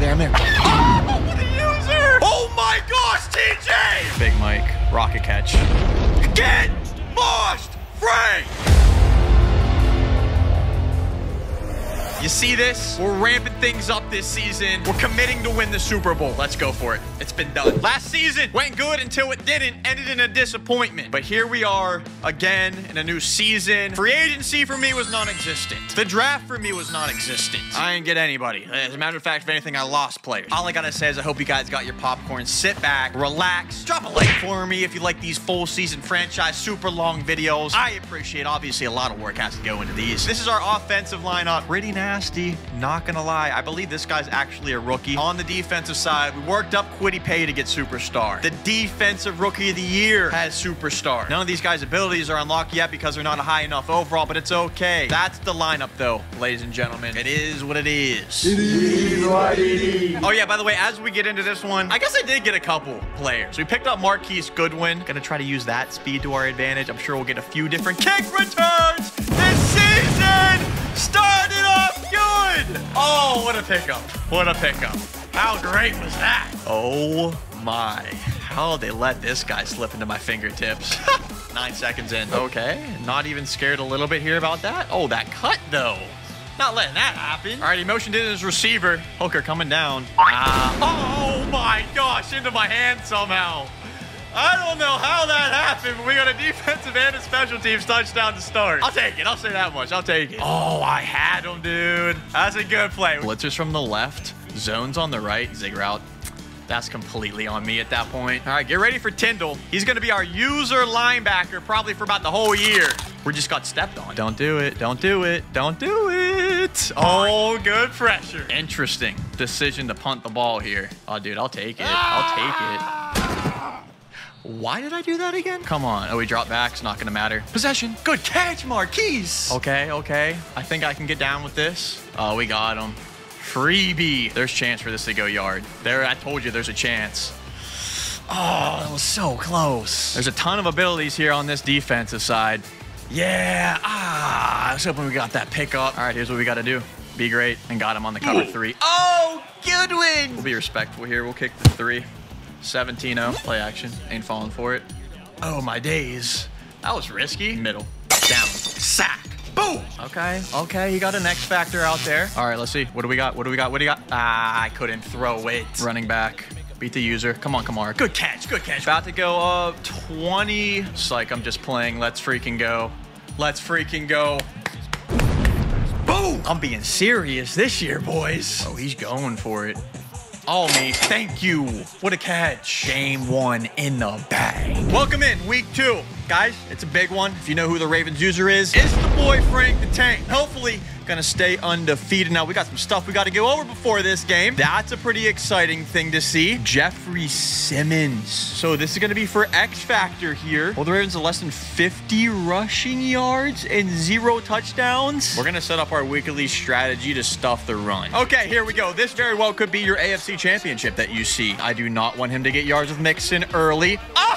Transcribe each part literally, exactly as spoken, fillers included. there, I'm in. Oh, user! Oh my gosh, T J! Big Mike, rocket catch. Get moshed, Frank! You see this? We're ramping things up this season. We're committing to win the Super Bowl. Let's go for it. It's been done. Last season went good until it didn't. Ended in a disappointment. But here we are again in a new season. Free agency for me was non-existent. The draft for me was non-existent. I didn't get anybody. As a matter of fact, if anything, I lost players. All I gotta say is I hope you guys got your popcorn. Sit back, relax, drop a like for me if you like these full season franchise, super long videos. I appreciate, obviously, a lot of work has to go into these. This is our offensive lineup. Pretty now. Nasty, not gonna lie. I believe this guy's actually a rookie. On the defensive side, we worked up Quiddy Pay to get superstar. The defensive rookie of the year has superstar. None of these guys' abilities are unlocked yet because they're not high enough overall, but it's okay. That's the lineup though, ladies and gentlemen. It is what it is. It is what it is. Oh yeah, by the way, as we get into this one, I guess I did get a couple players. We picked up Marquise Goodwin. Gonna try to use that speed to our advantage. I'm sure we'll get a few different kick returns this season. Started off good! Oh, what a pickup. What a pickup. How great was that? Oh my. How did they let this guy slip into my fingertips? Nine seconds in. Okay. Not even scared a little bit here about that. Oh, that cut though. Not letting that happen. All right, he motioned in his receiver. Hooker coming down. Ah. Oh my gosh, into my hand somehow. I don't know how that happened, but we got a defensive and a special teams touchdown to start. I'll take it. I'll say that much. I'll take it. Oh, I had him, dude. That's a good play. Blitzers from the left, zones on the right, zig route. That's completely on me at that point. All right, get ready for Tindall. He's going to be our user linebacker probably for about the whole year. We just got stepped on. Don't do it. Don't do it. Don't do it. Oh, good pressure. Interesting decision to punt the ball here. Oh, dude, I'll take it. I'll take it. Why did I do that again? Come on. Oh, we drop back. It's not going to matter. Possession. Good catch, Marquise. Okay, okay. I think I can get down with this. Oh, we got him. Freebie. There's chance for this to go yard. There, I told you there's a chance. Oh, that was so close. There's a ton of abilities here on this defensive side. Yeah. Ah, I was hoping we got that pickup. All right, here's what we got to do. Be great. And got him on the cover three. Oh, Goodwin. We'll be respectful here. We'll kick the three. seventeen oh, play action, ain't falling for it. Oh my days, that was risky. Middle, down, sack, boom. Okay, okay, you got an X factor out there. All right, let's see, what do we got, what do we got, what do you got? Ah, I couldn't throw it. Running back, beat the user, come on Kamara. Good catch, good catch. About to go up twenty, it's like I'm just playing, let's freaking go. Let's freaking go. Boom, I'm being serious this year, boys. Oh, he's going for it. All me. Thank you. What a catch. Game one in the bag. Welcome in week two. Guys, it's a big one. If you know who the Ravens user is, it's the boy Frank the Tank. Hopefully gonna stay undefeated. Now we got some stuff we got to go over before this game. That's a pretty exciting thing to see. Jeffrey Simmons. So this is gonna be for X Factor here. Well, the Ravens are less than fifty rushing yards and zero touchdowns. We're gonna set up our weekly strategy to stuff the run. Okay, here we go. This very well could be your A F C championship that you see. I do not want him to get yards with Mixon early. Oh!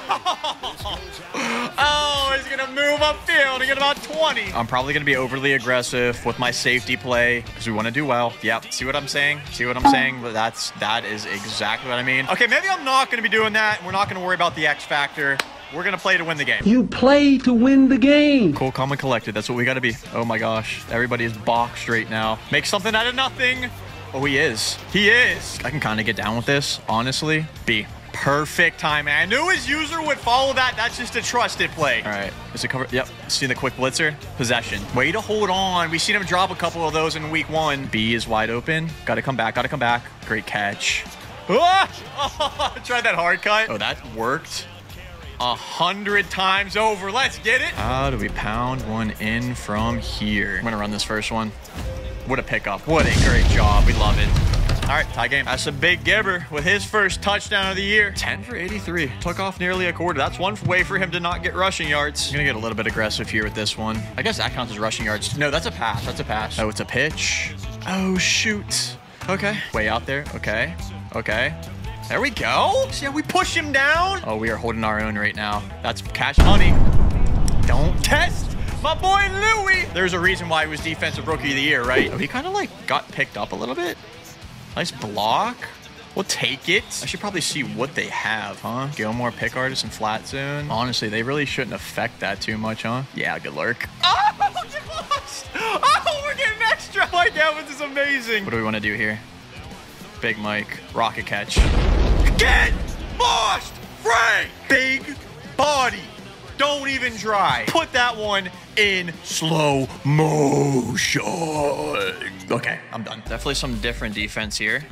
Oh, he's gonna move upfield and get about twenty. I'm probably gonna be overly aggressive with my safety play because we want to do well. Yep. See what I'm saying? See what I'm saying? But that's, that is exactly what I mean. Okay, maybe I'm not going to be doing that. We're not going to worry about the X factor. We're going to play to win the game. You play to win the game. Cool, calm, and collected. That's what we got to be. Oh my gosh. Everybody is boxed right now. Make something out of nothing. Oh, he is. He is. I can kind of get down with this, honestly. B. Perfect timing. I knew his user would follow that. That's just a trusted play. All right. Is it cover? Yep. See the quick blitzer? Possession. Way to hold on. We've seen him drop a couple of those in week one. B is wide open. Got to come back. Got to come back. Great catch. Oh! Tried that hard cut. Oh, that worked a hundred times over. Let's get it. How do we pound one in from here? I'm going to run this first one. What a pickup. What a great job. We love it. All right, tie game. That's a big Gibber with his first touchdown of the year. ten for eighty-three. Took off nearly a quarter. That's one way for him to not get rushing yards. I'm going to get a little bit aggressive here with this one. I guess that counts as rushing yards. No, that's a pass. That's a pass. Oh, it's a pitch. Oh, shoot. Okay. Way out there. Okay. Okay. There we go. See how we push him down? Oh, we are holding our own right now. That's cash money. Don't test. My boy, Louie. There's a reason why he was defensive rookie of the year, right? Oh, he kind of like got picked up a little bit. Nice block. We'll take it. I should probably see what they have, huh? Gilmore, pick artist, and flat zone. Honestly, they really shouldn't affect that too much, huh? Yeah, good lurk. Oh, get lost. Oh, we're getting extra. Mike Evans is amazing. What do we want to do here? Big Mike. Rocket catch. Get lost, Frank. Big body. Don't even try. Put that one in slow motion. Okay, I'm done. Definitely some different defense here.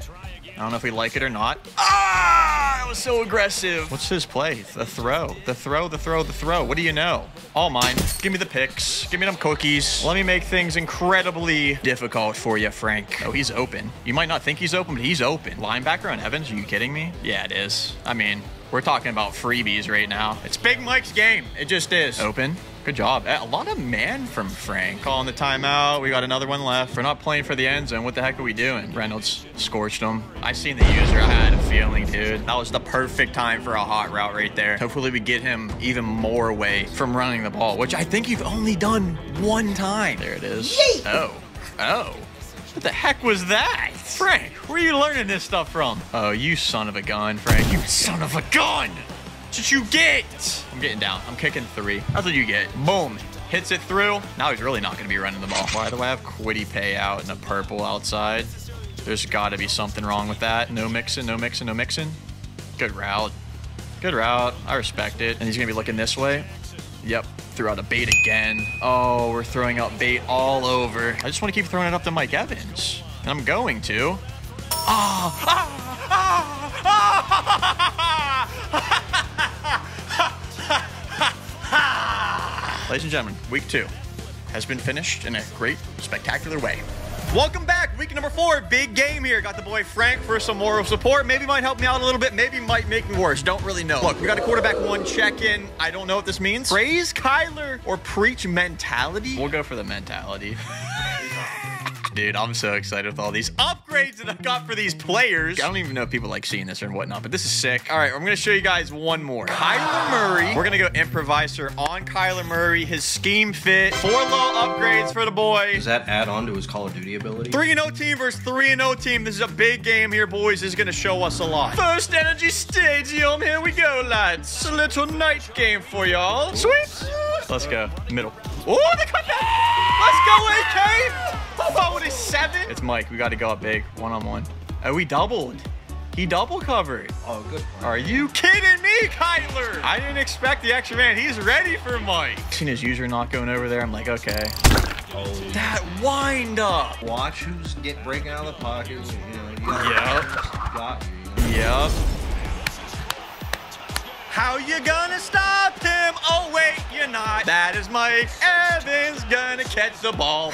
I don't know if we like it or not. Ah, that was so aggressive. What's his play? The throw, the throw, the throw, the throw. What do you know? All mine. Give me the picks. Give me them cookies. Let me make things incredibly difficult for you, Frank. Oh, he's open. You might not think he's open, but he's open. Linebacker on Evans? Are you kidding me? Yeah, it is. I mean, we're talking about freebies right now. It's Big Mike's game. It just is. Open. Good job. A lot of man from Frank. Calling the timeout. We got another one left. We're not playing for the end zone. What the heck are we doing? Reynolds scorched him. I seen the user. I had a feeling, dude. That was the perfect time for a hot route right there. Hopefully we get him even more away from running the ball, which I think you've only done one time. There it is. Yay. Oh. Oh. What the heck was that? Frank, where are you learning this stuff from? Oh, you son of a gun, Frank. You son of a gun! What you get? I'm getting down. I'm kicking three. That's what you get. Boom. Hits it through. Now he's really not going to be running the ball. Why do I have Quiddy Pay out and the purple outside? There's got to be something wrong with that. No mixing, no mixing, no mixing. Good route. Good route. I respect it. And he's going to be looking this way. Yep. Threw out a bait again. Oh, we're throwing out bait all over. I just want to keep throwing it up to Mike Evans. And I'm going to. Ah! Ah! Ah! Ah! Ladies and gentlemen, week two has been finished in a great, spectacular way. Welcome back, week number four, big game here. Got the boy Frank for some moral support. Maybe might help me out a little bit, maybe might make me worse, don't really know. Look, we got a quarterback one check-in. I don't know what this means. Praise Kyler or preach mentality? We'll go for the mentality. Dude, I'm so excited with all these upgrades that I've got for these players. I don't even know if people like seeing this or whatnot, but this is sick. All right, I'm going to show you guys one more. Kyler Murray. We're going to go improviser on Kyler Murray. His scheme fit. Four little upgrades for the boy. Does that add on to his Call of Duty ability? three and oh team versus three and oh team. This is a big game here, boys. This is going to show us a lot. First Energy Stadium. Here we go, lads. A little night game for y'all. Sweet. Let's go. Middle. Oh, they cut that. Let's go, A K. Oh, it is seven. It's Mike. We got to go up big. One on one. Oh, we doubled. He double covered. Oh, good point. Are you kidding me, Kyler? I didn't expect the extra man. He's ready for Mike. Seen his user not going over there. I'm like, okay. Oh. That wind up. Watch who's get breaking out of the pocket. You know, yep. Got you. Yep. How you gonna stop him? Oh, wait, you're not. That is Mike Evans gonna catch the ball.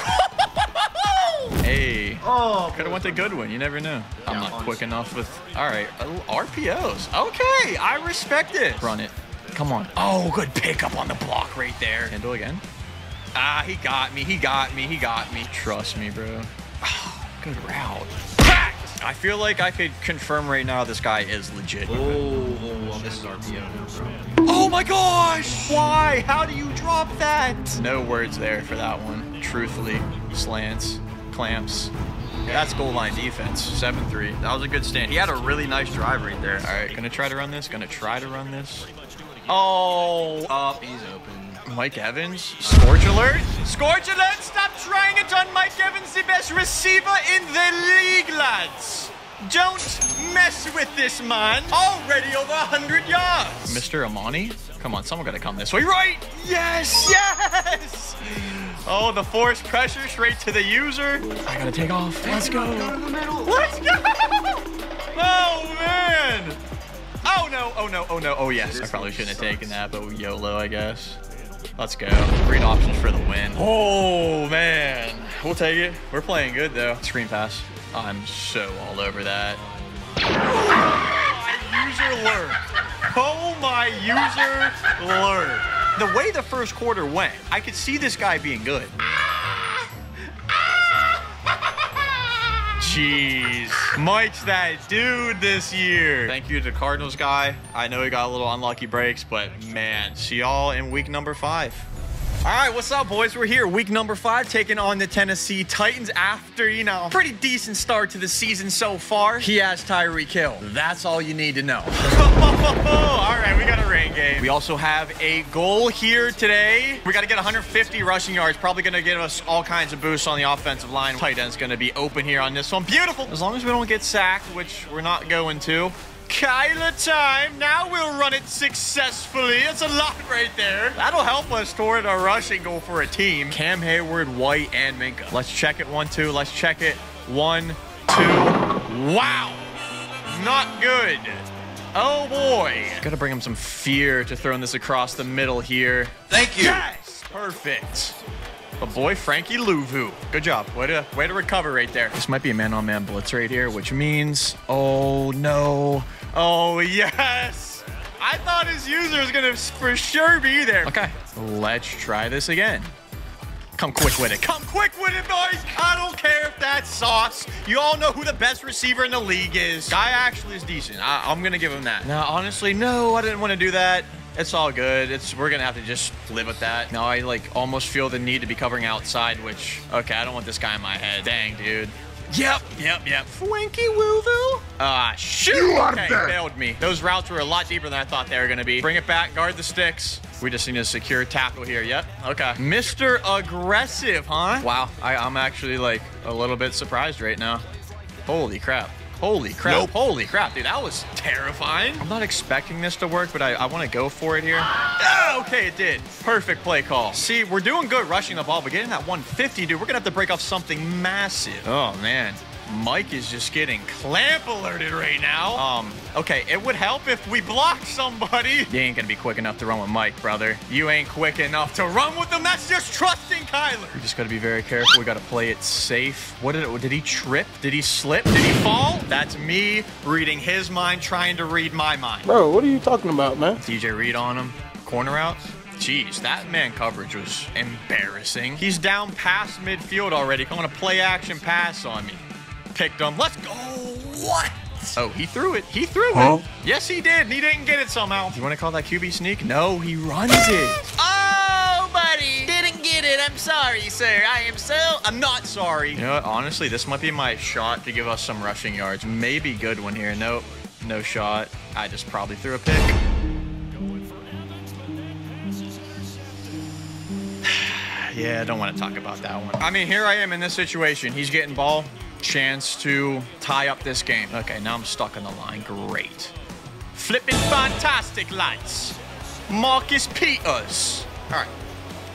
Hey, oh, could have went to Goodwin. You never know. I'm yeah, not honestly. quick enough with, all right, R P Os. Okay, I respect it. Run it. Come on. Oh, good pickup on the block right there. Tindall again. Ah, he got me. He got me. He got me. Trust me, bro. Oh, good route. I feel like I could confirm right now this guy is legit. Oh, well, this is R P O. Bro. Oh, my gosh. Why? How do you drop that? No words there for that one. Truthfully, slants. Clamps. That's goal line defense. seven three. That was a good stand. He had a really nice drive right there. All right, gonna try to run this. Gonna try to run this. Oh, up. He's open. Mike Evans. Scorch alert. Scorch alert. Stop trying it on Mike Evans, the best receiver in the league, lads. Don't mess with this man. Already over one hundred yards. Mister Amani. Come on, someone gotta come this way, right? Yes, yes. Oh, the force pressure straight to the user. I gotta take off. Let's go. Let's go. Oh, man. Oh, no. Oh, no. Oh, no. Oh, yes. I probably shouldn't have taken that, but YOLO, I guess. Let's go. Read options for the win. Oh, man. We'll take it. We're playing good, though. Screen pass. I'm so all over that. User lurk. Oh, my user lurk. The way the first quarter went, I could see this guy being good. Jeez. Mike's that dude this year. Thank you to the Cardinals guy. I know he got a little unlucky breaks, but man, see y'all in week number five. All right, what's up, boys? We're here, week number five, taking on the Tennessee Titans after, you know, pretty decent start to the season so far. He has Tyreek Hill. That's all you need to know. All right, we got a rain game. We also have a goal here today. We got to get one hundred fifty rushing yards. Probably going to give us all kinds of boosts on the offensive line. Tight end's going to be open here on this one. Beautiful. As long as we don't get sacked, which we're not going to. Kyler time. Now we'll run it successfully. That's a lot right there. That'll help us toward a rushing goal for a team. Cam Hayward, White, and Minka. Let's check it. One, two. Let's check it. One, two. Wow. Not good. Oh, boy. Got to bring him some fear to throwing this across the middle here. Thank you. Yes. Perfect. A boy, Frankie Luvu. Good job. Way to, way to recover right there. This might be a man-on-man blitz right here, which means... Oh, no. Oh, yes. I thought his user was going to for sure be there. Okay. Let's try this again. Come quick with it. Come quick with it, boys. I don't care if that's sauce. You all know who the best receiver in the league is. Guy actually is decent. I, I'm going to give him that. Now, honestly, no, I didn't want to do that. It's all good. It's we're gonna have to just live with that. Now I like almost feel the need to be covering outside, which okay, I don't want this guy in my head. Dang, dude. Yep, yep, yep. Frankie Luvu. Ah, uh, shoot. You are okay, there. Failed me. Those routes were a lot deeper than I thought they were gonna be. Bring it back. Guard the sticks. We just need a secure tackle here. Yep. Okay. Mister Aggressive, huh? Wow. I, I'm actually like a little bit surprised right now. Holy crap. Holy crap, nope. Holy crap, dude, that was terrifying. I'm not expecting this to work, but I, I want to go for it here. Ah! Okay, it did. Perfect play call. See, we're doing good rushing the ball, but getting that one fifty, dude, we're going to have to break off something massive. Oh, man. Mike is just getting clamp alerted right now. Um, okay, it would help if we blocked somebody. You ain't gonna be quick enough to run with Mike, brother. You ain't quick enough to run with him. That's just trusting Kyler. We just gotta be very careful. We gotta play it safe. What did it, did he trip? Did he slip? Did he fall? That's me reading his mind, trying to read my mind. Bro, what are you talking about, man? D J Reed on him. Corner outs. Jeez, that man coverage was embarrassing. He's down past midfield already. Calling a play action pass on me. Picked him. Let's go. What? Oh, he threw it. He threw huh? it. Yes, he did. And he didn't get it somehow. You want to call that Q B sneak? No, he runs it. Oh, buddy. Didn't get it. I'm sorry, sir. I am so... I'm not sorry. You know what? Honestly, this might be my shot to give us some rushing yards. Maybe good one here. Nope. No shot. I just probably threw a pick. Yeah, I don't want to talk about that one. I mean, here I am in this situation. He's getting ball. Chance to tie up this game. Okay, now I'm stuck on the line. Great. Flipping fantastic lights. Marcus Peters. All right,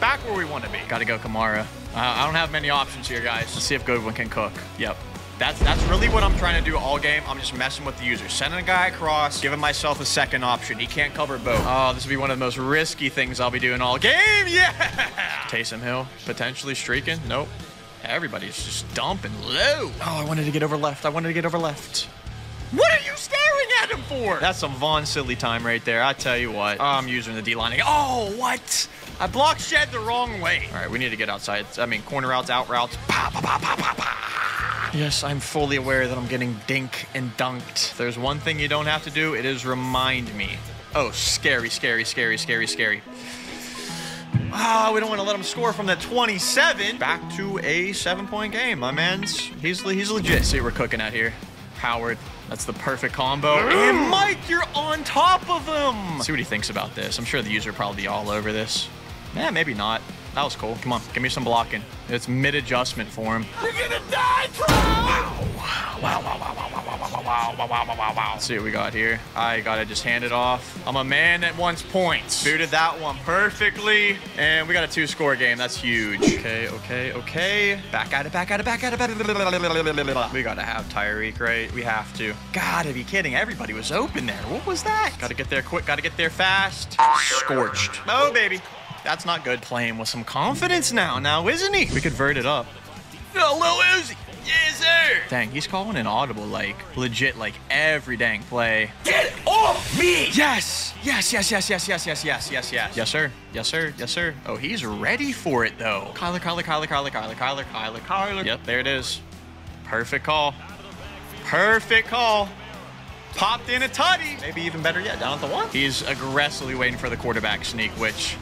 back where we want to be. Got to go Kamara. Uh, I don't have many options here, guys. Let's see if Goodwin can cook. Yep. That's, that's really what I'm trying to do all game. I'm just messing with the user. Sending a guy across, giving myself a second option. He can't cover both. Oh, this would be one of the most risky things I'll be doing all game. Yeah! Taysom Hill, potentially streaking. Nope. Everybody's just dumping low. Oh, I wanted to get over left. I wanted to get over left. What are you staring at him for? That's some Vaughn silly time right there. I tell you what. I'm using the D-line again. Oh, what? I blocked Shed the wrong way. All right, we need to get outside. I mean, corner routes, out routes. Pa, pa, pa, pa, pa, pa. Yes, I'm fully aware that I'm getting dink and dunked. If there's one thing you don't have to do, it is remind me. Oh, scary, scary, scary, scary, scary. Ah, oh, we don't want to let him score from the twenty-seven. Back to a seven-point game, my man's. He's he's legit. See what we're cooking at here. Howard, that's the perfect combo. And Mike, you're on top of him. See what he thinks about this. I'm sure the user will probably be all over this. Eh, maybe not. That was cool. Come on, give me some blocking. It's mid-adjustment for him. You're gonna die, bro! Wow, wow, wow, wow, wow, wow, wow, wow, wow, wow, wow, wow. Let's see what we got here. I gotta just hand it off. I'm a man that wants points. Booted that one perfectly. And we got a two-score game. That's huge. Okay, okay, okay. Back at it, back at it, back at it, back at it. We gotta have Tyreek, right? We have to. Gotta be kidding. Everybody was open there. What was that? Gotta get there quick. Gotta get there fast. Scorched. Oh, baby. That's not good. Playing with some confidence now, now isn't he? We convert it up. No, Lil Uzi. Yes, sir. Dang, he's calling an audible, like, legit, like, every dang play. Get off me! Yes! Yes, yes, yes, yes, yes, yes, yes, yes, yes. Yes, sir. Yes, sir. Yes, sir. Oh, he's ready for it, though. Kyler, Kyler, Kyler, Kyler, Kyler, Kyler, Kyler, Kyler. Yep, there it is. Perfect call. Perfect call. Popped in a tutty. Maybe even better yet, down at the one. He's aggressively waiting for the quarterback sneak, which...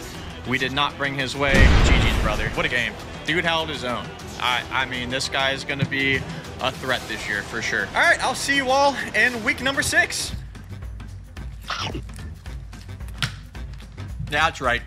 We did not bring his way. G G's brother. What a game. Dude held his own. I, I mean, this guy is going to be a threat this year for sure. All right, I'll see you all in week number six. That's right.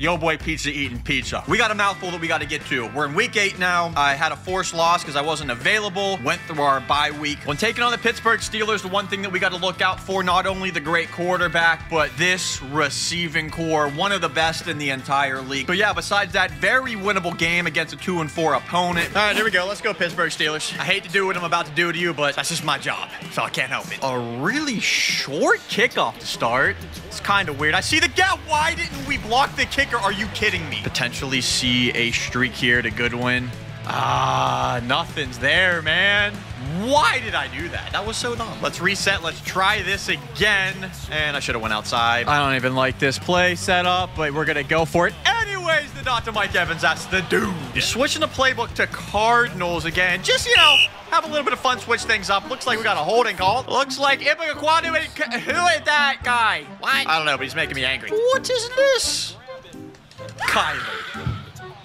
Yo boy pizza eating pizza. We got a mouthful that we got to get to. We're in week eight now. I had a forced loss because I wasn't available. Went through our bye week. When taking on the Pittsburgh Steelers, the one thing that we got to look out for, not only the great quarterback, but this receiving core, one of the best in the entire league. But yeah, besides that, very winnable game against a two and four opponent. All right, here we go. Let's go Pittsburgh Steelers. I hate to do what I'm about to do to you, but that's just my job, so I can't help it. A really short kickoff to start. It's kind of weird. I see the gap. Why didn't we block the kick? Or are you kidding me? Potentially see a streak here to Goodwin. Ah, nothing's there, man. Why did I do that? That was so dumb. Let's reset. Let's try this again. And I should have went outside. I don't even like this play setup, but we're going to go for it. Anyways, the dot to Mike Evans. That's the dude. Yeah. Switching the playbook to Cardinals again. Just, you know, have a little bit of fun, switch things up. Looks like we got a holding call. Looks like Ibakaquanu. Who is that guy? What? I don't know, but he's making me angry. What is this? Kyler.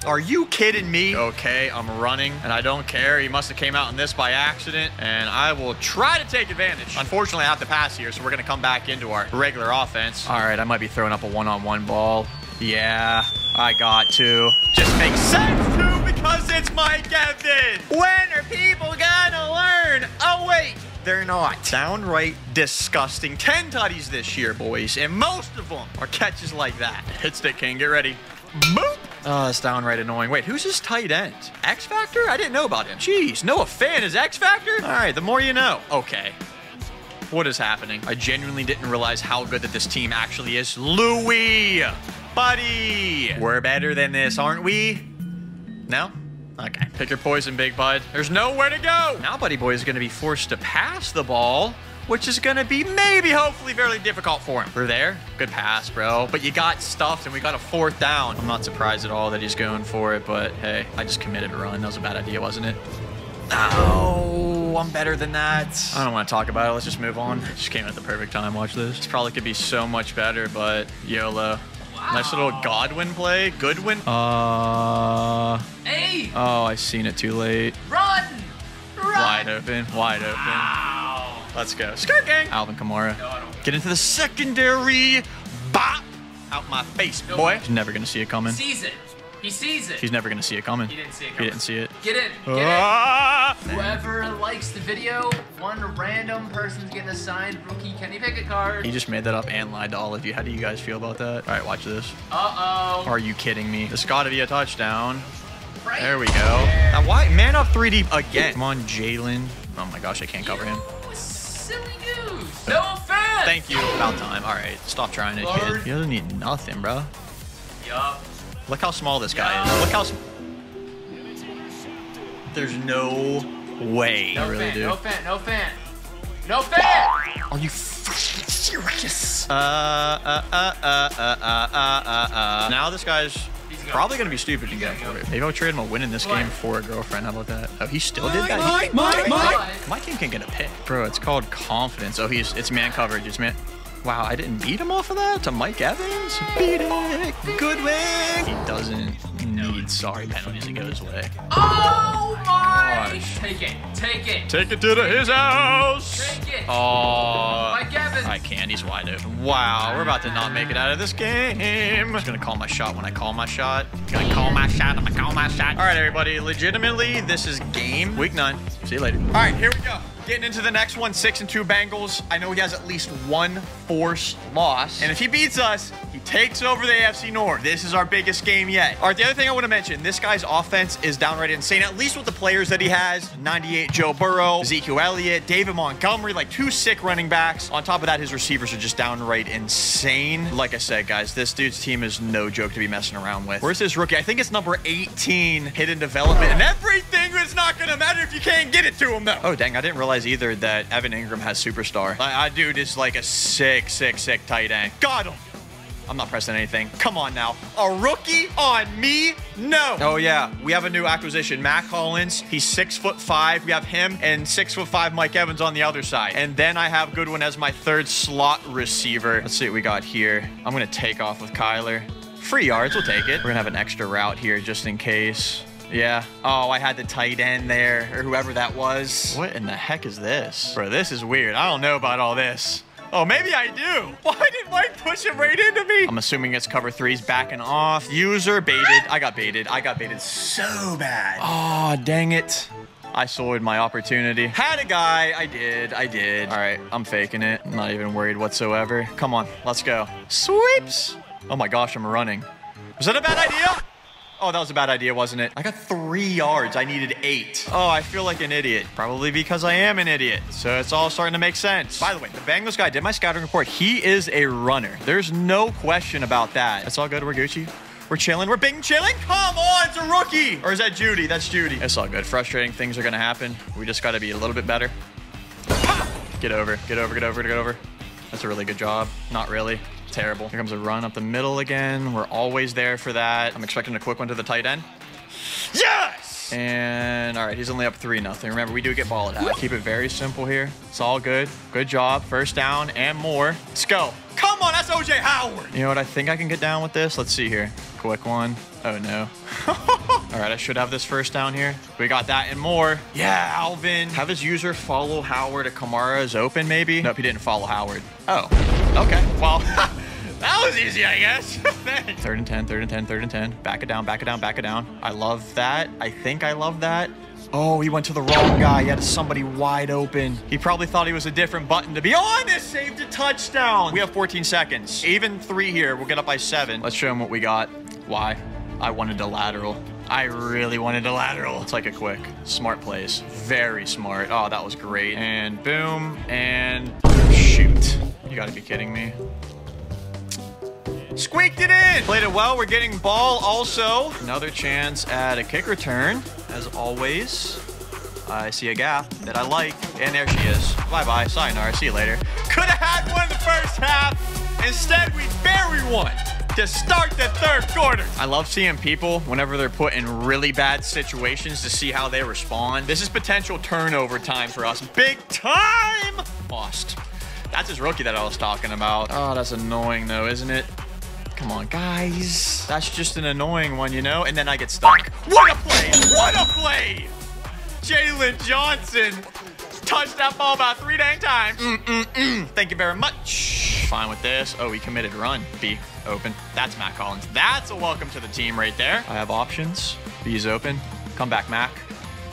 Are you kidding me? Okay, I'm running, and I don't care. He must have came out in this by accident, and I will try to take advantage. Unfortunately, I have to pass here, so we're going to come back into our regular offense. All right, I might be throwing up a one-on-one ball. Yeah, I got to. Just makes sense, too, because it's Mike Evans. When are people going to learn? Oh, wait. They're not. Downright disgusting. ten tutties this year, boys, and most of them are catches like that. Hit stick, King. Get ready. Boop. Oh, that's downright annoying. Wait, who's his tight end? X-Factor? I didn't know about him. Jeez, Noah Fan is X-Factor? All right, the more you know. Okay. What is happening? I genuinely didn't realize how good that this team actually is. Louie! Buddy! We're better than this, aren't we? No? Okay. Pick your poison, big bud. There's nowhere to go! Now Buddy Boy is going to be forced to pass the ball, which is going to be maybe, hopefully, fairly difficult for him. We're there. Good pass, bro. But you got stuffed, and we got a fourth down. I'm not surprised at all that he's going for it, but hey, I just committed a run. That was a bad idea, wasn't it? Oh, I'm better than that. I don't want to talk about it. Let's just move on. Just came at the perfect time. Watch this. This probably could be so much better, but YOLO. Nice little Godwin play. Goodwin. Uh, hey. Oh, I seen it too late. Run. Run. Wide open. Wide open. Wow. Let's go. Skirt gang. Alvin Kamara. No, I don't. Get into the secondary. Bop. Out my face, no, boy. He's never going to see it coming. He sees it. He sees it. He's never going to see it coming. He didn't see it coming. He didn't see it. Get in. Get ah. in. Whoever likes the video, one random person's getting a signed rookie Kenny Pickett card. He just made that up and lied to all of you. How do you guys feel about that? All right, watch this. Uh-oh. Are you kidding me? This got to be a touchdown. Right there we go. There. Now, why? Man up three D again. Come on, Jalen. Oh, my gosh. I can't cover him. Silly news. No offense. Thank you. About time. All right. Stop trying it, Lord. Kid. He doesn't need nothing, bro. Yup. Look how small this guy is. Look how sm There's no way. No fan, no fan, no fan. No fan! Are you freaking serious? Uh, uh, uh, uh, uh, uh, uh, uh, uh. Now this guy's probably going to be stupid to get for it. Maybe I'll trade him a win in this game for a girlfriend. How about that? Oh, he still did that? Mike, Mike, Mike! My team can get a pick. Bro, it's called confidence. Oh, he's it's man coverage. It's man... Wow, I didn't beat him off of that? To Mike Evans? Beat it! Goodwin! He doesn't need sorry penalties. It goes away. Oh my! Gosh. Take it. Take it. Take it to the, his house! Take it! Oh. Mike Evans! I can't. He's wide open. Wow, we're about to not make it out of this game. I'm just going to call my shot when I call my shot. I'm going to call my shot. I'm going to call my shot. All right, everybody. Legitimately, this is game week nine. See you later. All right, here we go. Getting into the next one, six and two Bengals. I know he has at least one forced loss. And if he beats us, he takes over the A F C North. This is our biggest game yet. All right, the other thing I want to mention, this guy's offense is downright insane, at least with the players that he has. ninety-eight Joe Burrow, Ezekiel Elliott, David Montgomery, like two sick running backs. On top of that, his receivers are just downright insane. Like I said, guys, this dude's team is no joke to be messing around with. Where's this rookie? I think it's number eighteen, hidden development. And everything is not going to matter if you can't get it to him, though. Oh, dang, I didn't realize either that Evan Ingram has superstar. I, I dude is like a sick, sick, sick tight end. Got him. I'm not pressing anything. Come on now. A rookie on me? No. Oh yeah, we have a new acquisition. Mac Hollins, he's six foot five. We have him and six foot five Mike Evans on the other side. And then I have Goodwin as my third slot receiver. Let's see what we got here. I'm gonna take off with Kyler. Free yards, we'll take it. We're gonna have an extra route here just in case. Yeah. Oh, I had the tight end there, or whoever that was. What in the heck is this? Bro, this is weird. I don't know about all this. Oh, maybe I do. Why did Mike push him right into me? I'm assuming it's cover threes backing off. User baited. I got baited. I got baited so bad. Oh, dang it. I sold my opportunity. Had a guy. I did. I did. All right. I'm faking it. I'm not even worried whatsoever. Come on. Let's go. Sweeps. Oh, my gosh. I'm running. Was that a bad idea? Oh, that was a bad idea, wasn't it? I got three yards. I needed eight. Oh, I feel like an idiot. Probably because I am an idiot. So it's all starting to make sense. By the way, the Bengals guy did my scouting report. He is a runner. There's no question about that. It's all good. We're Gucci. We're chilling. We're big and chilling. Come on. It's a rookie. Or is that Judy? That's Judy. It's all good. Frustrating things are going to happen. We just got to be a little bit better. Get over. Get over. Get over. Get over. That's a really good job. Not really. Terrible. Here comes a run up the middle again. We're always there for that. I'm expecting a quick one to the tight end. Yes! And all right, he's only up three nothing. Remember, we do get ball at half. Keep it very simple here. It's all good. Good job. First down and more. Let's go. Come on, that's O J Howard. You know what? I think I can get down with this. Let's see here. Quick one. Oh, no. All right, I should have this first down here. We got that and more. Yeah, Alvin. Have his user follow Howard at Kamara's open, maybe? Nope, he didn't follow Howard. Oh, okay. Well... That was easy, I guess. Thanks. Third and ten, third and ten, third and ten. Back it down, back it down, back it down. I love that. I think I love that. Oh, he went to the wrong guy. He had somebody wide open. He probably thought he was a different button. To be honest, saved a touchdown. We have fourteen seconds. Even three here. We'll get up by seven. Let's show him what we got. Why? I wanted a lateral. I really wanted a lateral. Let's take it quick. Smart plays. Very smart. Oh, that was great. And boom. And shoot. You gotta be kidding me. Squeaked it in. Played it well. We're getting ball also. Another chance at a kick return. As always, I see a gap that I like. And there she is. Bye-bye. Sayonara. See you later. Could have had one in the first half. Instead, we bury one to start the third quarter. I love seeing people whenever they're put in really bad situations to see how they respond. This is potential turnover time for us. Big time. Lost. That's his rookie that I was talking about. Oh, that's annoying though, isn't it? Come on, guys. That's just an annoying one, you know? And then I get stuck. What a play! What a play! Jalen Johnson touched that ball about three dang times. Mm-mm-mm. Thank you very much. Fine with this. Oh, he committed run. B, open. That's Mac Hollins. That's a welcome to the team right there. I have options. B's open. Come back, Mac.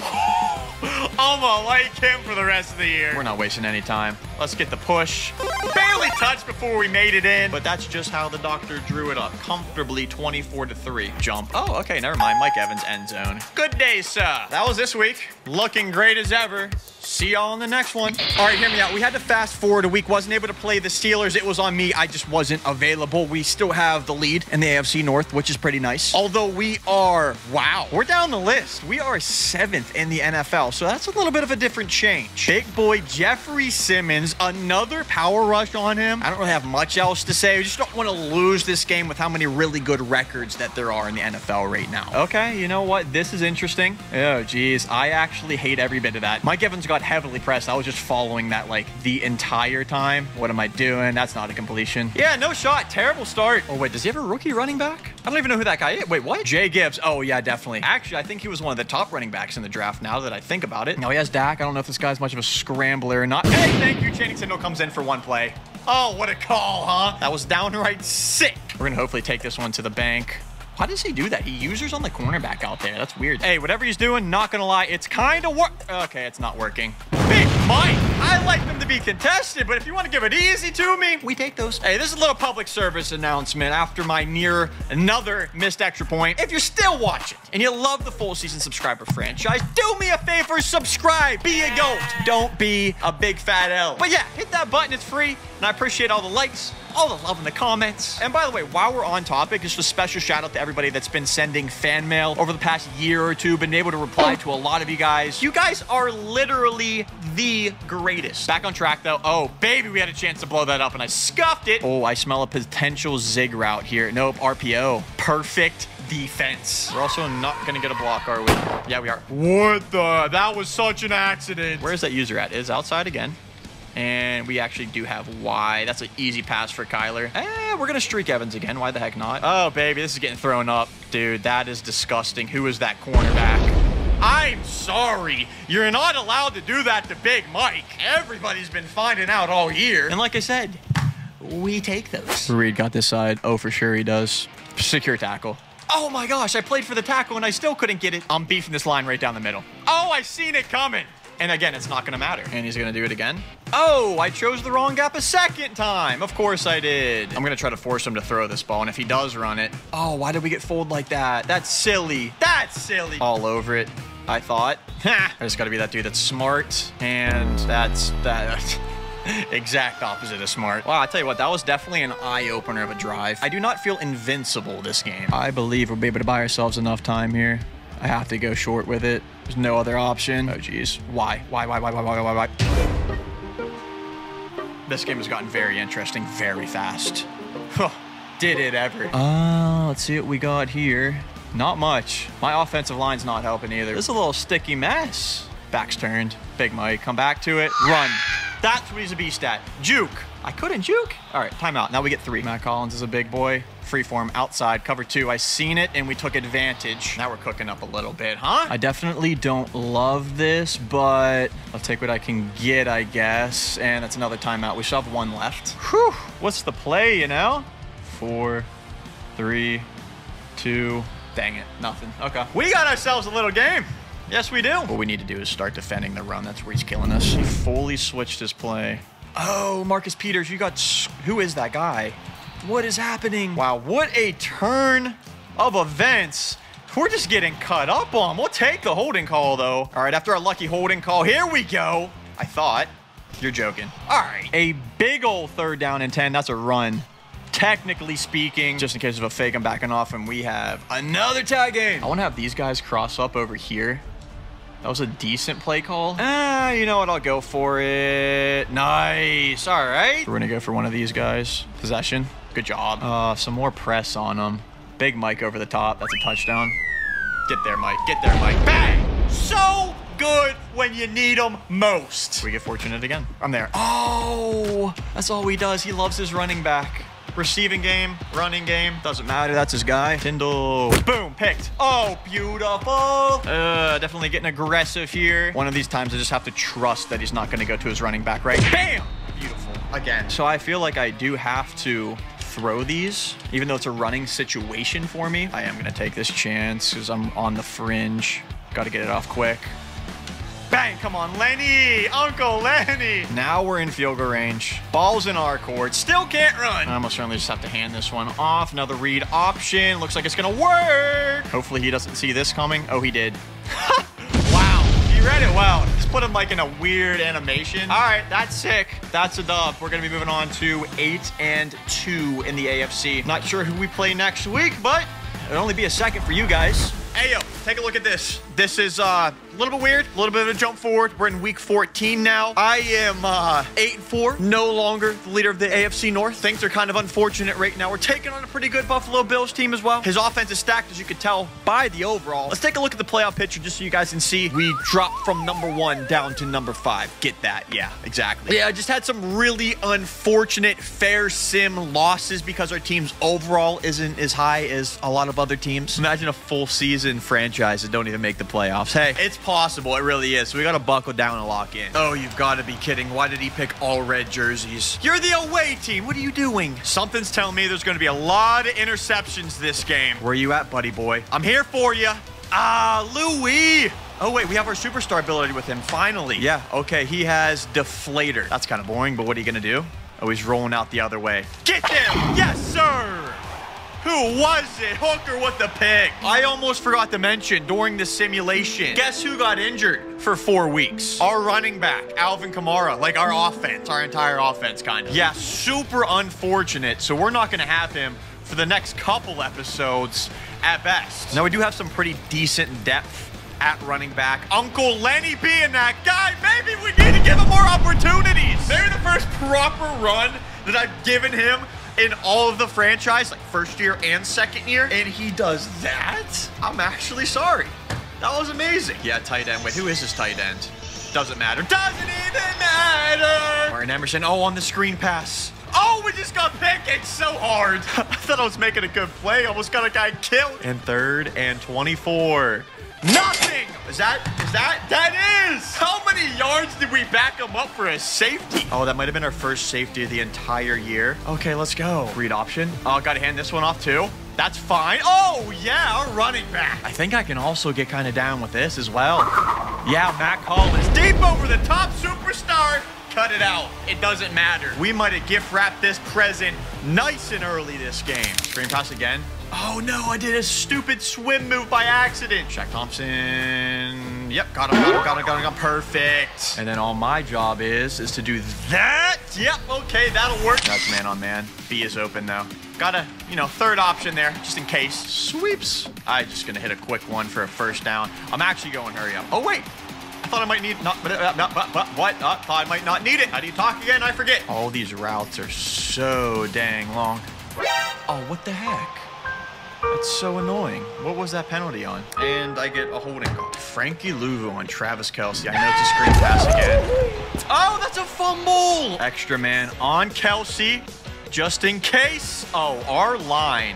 I'm gonna like him for the rest of the year. We're not wasting any time. Let's get the push. Barely touched before we made it in. But that's just how the doctor drew it up. Comfortably twenty-four to three. Jump. Oh, okay, never mind. Mike Evans, end zone. Good day, sir. That was this week. Looking great as ever. See y'all in the next one. All right, hear me out. We had to fast forward a week. Wasn't able to play the Steelers. It was on me. I just wasn't available. We still have the lead in the A F C North, which is pretty nice. Although we are, wow, we're down the list. We are seventh in the N F L, so that's a little bit of a different change. Big boy Jeffrey Simmons, another power rush on him. I don't really have much else to say. I just don't want to lose this game with how many really good records that there are in the N F L right now. Okay, you know what? This is interesting. Oh, geez. I actually hate every bit of that. Mike Evans got heavily pressed. I was just following that like the entire time. What am I doing? That's not a completion. Yeah, no shot. Terrible start. Oh, wait, does he have a rookie running back? I don't even know who that guy is. Wait, what? Jay Gibbs. Oh, yeah, definitely. Actually, I think he was one of the top running backs in the draft now that I think about it. Now he has Dak. I don't know if this guy's much of a scrambler or not. Hey, thank you. Channing Tindall comes in for one play. Oh, what a call, huh? That was downright sick. We're going to hopefully take this one to the bank. How does he do that? He users on the cornerback out there. That's weird. Hey, whatever he's doing, not gonna lie, it's kind of work. Okay, it's not working. Big Mike. I like them to be contested, but if you want to give it easy to me, we take those. Hey, this is a little public service announcement after my near another missed extra point. If you're still watching and you love the full season subscriber franchise, do me a favor, subscribe. Be a goat. Don't be a big fat L. But yeah, hit that button. It's free. And I appreciate all the likes, all the love in the comments. And by the way, while we're on topic, just a special shout out to everybody that's been sending fan mail over the past year or two, been able to reply to a lot of you guys. You guys are literally the greatest. Back on track though. Oh, baby, we had a chance to blow that up and I scuffed it. Oh, I smell a potential zig route here. Nope, R P O. Perfect defense. We're also not gonna get a block, are we? Yeah, we are. What the? That was such an accident. Where is that user at? It is outside again. And we actually do have Y. That's an easy pass for Kyler. Eh, we're going to streak Evans again. Why the heck not? Oh, baby, this is getting thrown up. Dude, that is disgusting. Who is that cornerback? I'm sorry. You're not allowed to do that to Big Mike. Everybody's been finding out all year. And like I said, we take those. Reed got this side. Oh, for sure he does. Secure tackle. Oh my gosh, I played for the tackle and I still couldn't get it. I'm beefing this line right down the middle. Oh, I seen it coming. And again, it's not gonna matter. And he's gonna do it again. Oh, I chose the wrong gap a second time. Of course I did. I'm gonna try to force him to throw this ball, and if he does run it. Oh, why did we get fooled like that? That's silly. That's silly. All over it, I thought. Ha! I just gotta be that dude that's smart, and that's that. Exact opposite of smart. Wow, I tell you what, that was definitely an eye-opener of a drive. I do not feel invincible this game. I believe we'll be able to buy ourselves enough time here. I have to go short with it. There's no other option. Oh, geez. Why? Why, why, why, why, why, why, why? This game has gotten very interesting very fast. Huh. Did it ever. Uh, let's see what we got here. Not much. My offensive line's not helping either. This is a little sticky mess. Back's turned. Big Mike, come back to it. Run. That's what he's a beast at. Juke. I couldn't juke. All right, timeout. Now we get three. Mac Hollins is a big boy. Freeform outside, cover two. I seen it, and we took advantage. Now we're cooking up a little bit, huh? I definitely don't love this, but I'll take what I can get, I guess. And that's another timeout. We still have one left. Whew. What's the play, you know? Four, three, two. Dang it, nothing. Okay. We got ourselves a little game. Yes, we do. What we need to do is start defending the run. That's where he's killing us. He fully switched his play. Oh, Marcus Peters, you got... Who is that guy? What is happening? Wow, what a turn of events. We're just getting cut up on. We'll take the holding call, though. All right, after our lucky holding call, here we go. I thought. You're joking. All right. A big old third down and ten. That's a run. Technically speaking, just in case of a fake, I'm backing off, and we have another tag game. I want to have these guys cross up over here. That was a decent play call. Ah, you know what? I'll go for it. Nice. All right. We're going to go for one of these guys. Possession. Good job. Uh, some more press on him. Big Mike over the top. That's a touchdown. Get there, Mike. Get there, Mike. Bang! So good when you need him most. We get fortunate again. I'm there. Oh, that's all he does. He loves his running back. Receiving game, running game, doesn't matter. That's his guy. Tindall. Boom, picked. Oh, beautiful. Uh, definitely getting aggressive here. One of these times, I just have to trust that he's not going to go to his running back, right? Bam! Beautiful. Again. So I feel like I do have to throw these, even though it's a running situation for me. I am going to take this chance because I'm on the fringe. Got to get it off quick. Bang, come on, Lenny, Uncle Lenny. Now we're in field goal range. Ball's in our court, still can't run. I almost certainly just have to hand this one off. Another read option, looks like it's gonna work. Hopefully he doesn't see this coming. Oh, he did. Wow, he read it well. Just put him like in a weird animation. All right, that's sick. That's a dub. We're gonna be moving on to eight and two in the A F C. Not sure who we play next week, but it'll only be a second for you guys. Hey, yo, take a look at this. This is uh, a little bit weird, a little bit of a jump forward. We're in week fourteen now. I am uh, eight and four, no longer the leader of the A F C North. Things are kind of unfortunate right now. We're taking on a pretty good Buffalo Bills team as well. His offense is stacked, as you could tell, by the overall. Let's take a look at the playoff picture just so you guys can see. We dropped from number one down to number five. Get that? Yeah, exactly. Yeah, I just had some really unfortunate fair sim losses because our team's overall isn't as high as a lot of other teams. Imagine a full season in franchise that don't even make the playoffs. Hey, it's possible. It really is. So we got to buckle down and lock in. Oh, you've got to be kidding. Why did he pick all red jerseys? You're the away team. What are you doing? Something's telling me there's going to be a lot of interceptions this game. Where you at, buddy boy? I'm here for you. Ah, Louie. Oh, wait, we have our superstar ability with him. Finally. Yeah, okay. He has deflator. That's kind of boring, but what are you going to do? Oh, he's rolling out the other way. Get him. Yes, sir. Who was it? Hooker with the pick. I almost forgot to mention during the simulation, guess who got injured for four weeks? Our running back, Alvin Kamara, like our offense, our entire offense kind of. Yeah, super unfortunate. So we're not going to have him for the next couple episodes at best. Now we do have some pretty decent depth at running back. Uncle Lenny being that guy, maybe we need to give him more opportunities. They're the first proper run that I've given him in all of the franchise, like first year and second year, and he does that? I'm actually sorry. That was amazing. Yeah, tight end. Wait, who is his tight end? Doesn't matter. Doesn't even matter. Martin Emerson. Oh, on the screen pass. Oh, we just got pancaked so hard. I thought I was making a good play. Almost got a guy killed. And third and twenty-four. Nothing. Is that, is that, that is. How many yards did we back him up for a safety? Oh, that might have been our first safety of the entire year. Okay, let's go. Read option. Oh, got to hand this one off too. That's fine. Oh, yeah, our running back. I think I can also get kind of down with this as well. Yeah, Mac Hollins. Deep over the top, superstar. Cut it out. It doesn't matter. We might have gift wrapped this present nice and early this game. Screen pass again. Oh, no, I did a stupid swim move by accident. Shaq Thompson. Yep, got him, got him, got him, got him, got him. Perfect. And then all my job is, is to do that. Yep, okay, that'll work. That's man on man. B is open, though. Got a, you know, third option there, just in case. Sweeps. I'm just going to hit a quick one for a first down. I'm actually going hurry up. Oh, wait. I thought I might need, not, but, but, but, but what? I thought I might not need it. How do you talk again? I forget. All these routes are so dang long. Oh, what the heck? That's so annoying. What was that penalty on? And I get a holding call. Frankie Luvu on Travis Kelsey. I know it's a screen pass again. Oh, that's a fumble. Extra man on Kelsey. Just in case. Oh, our line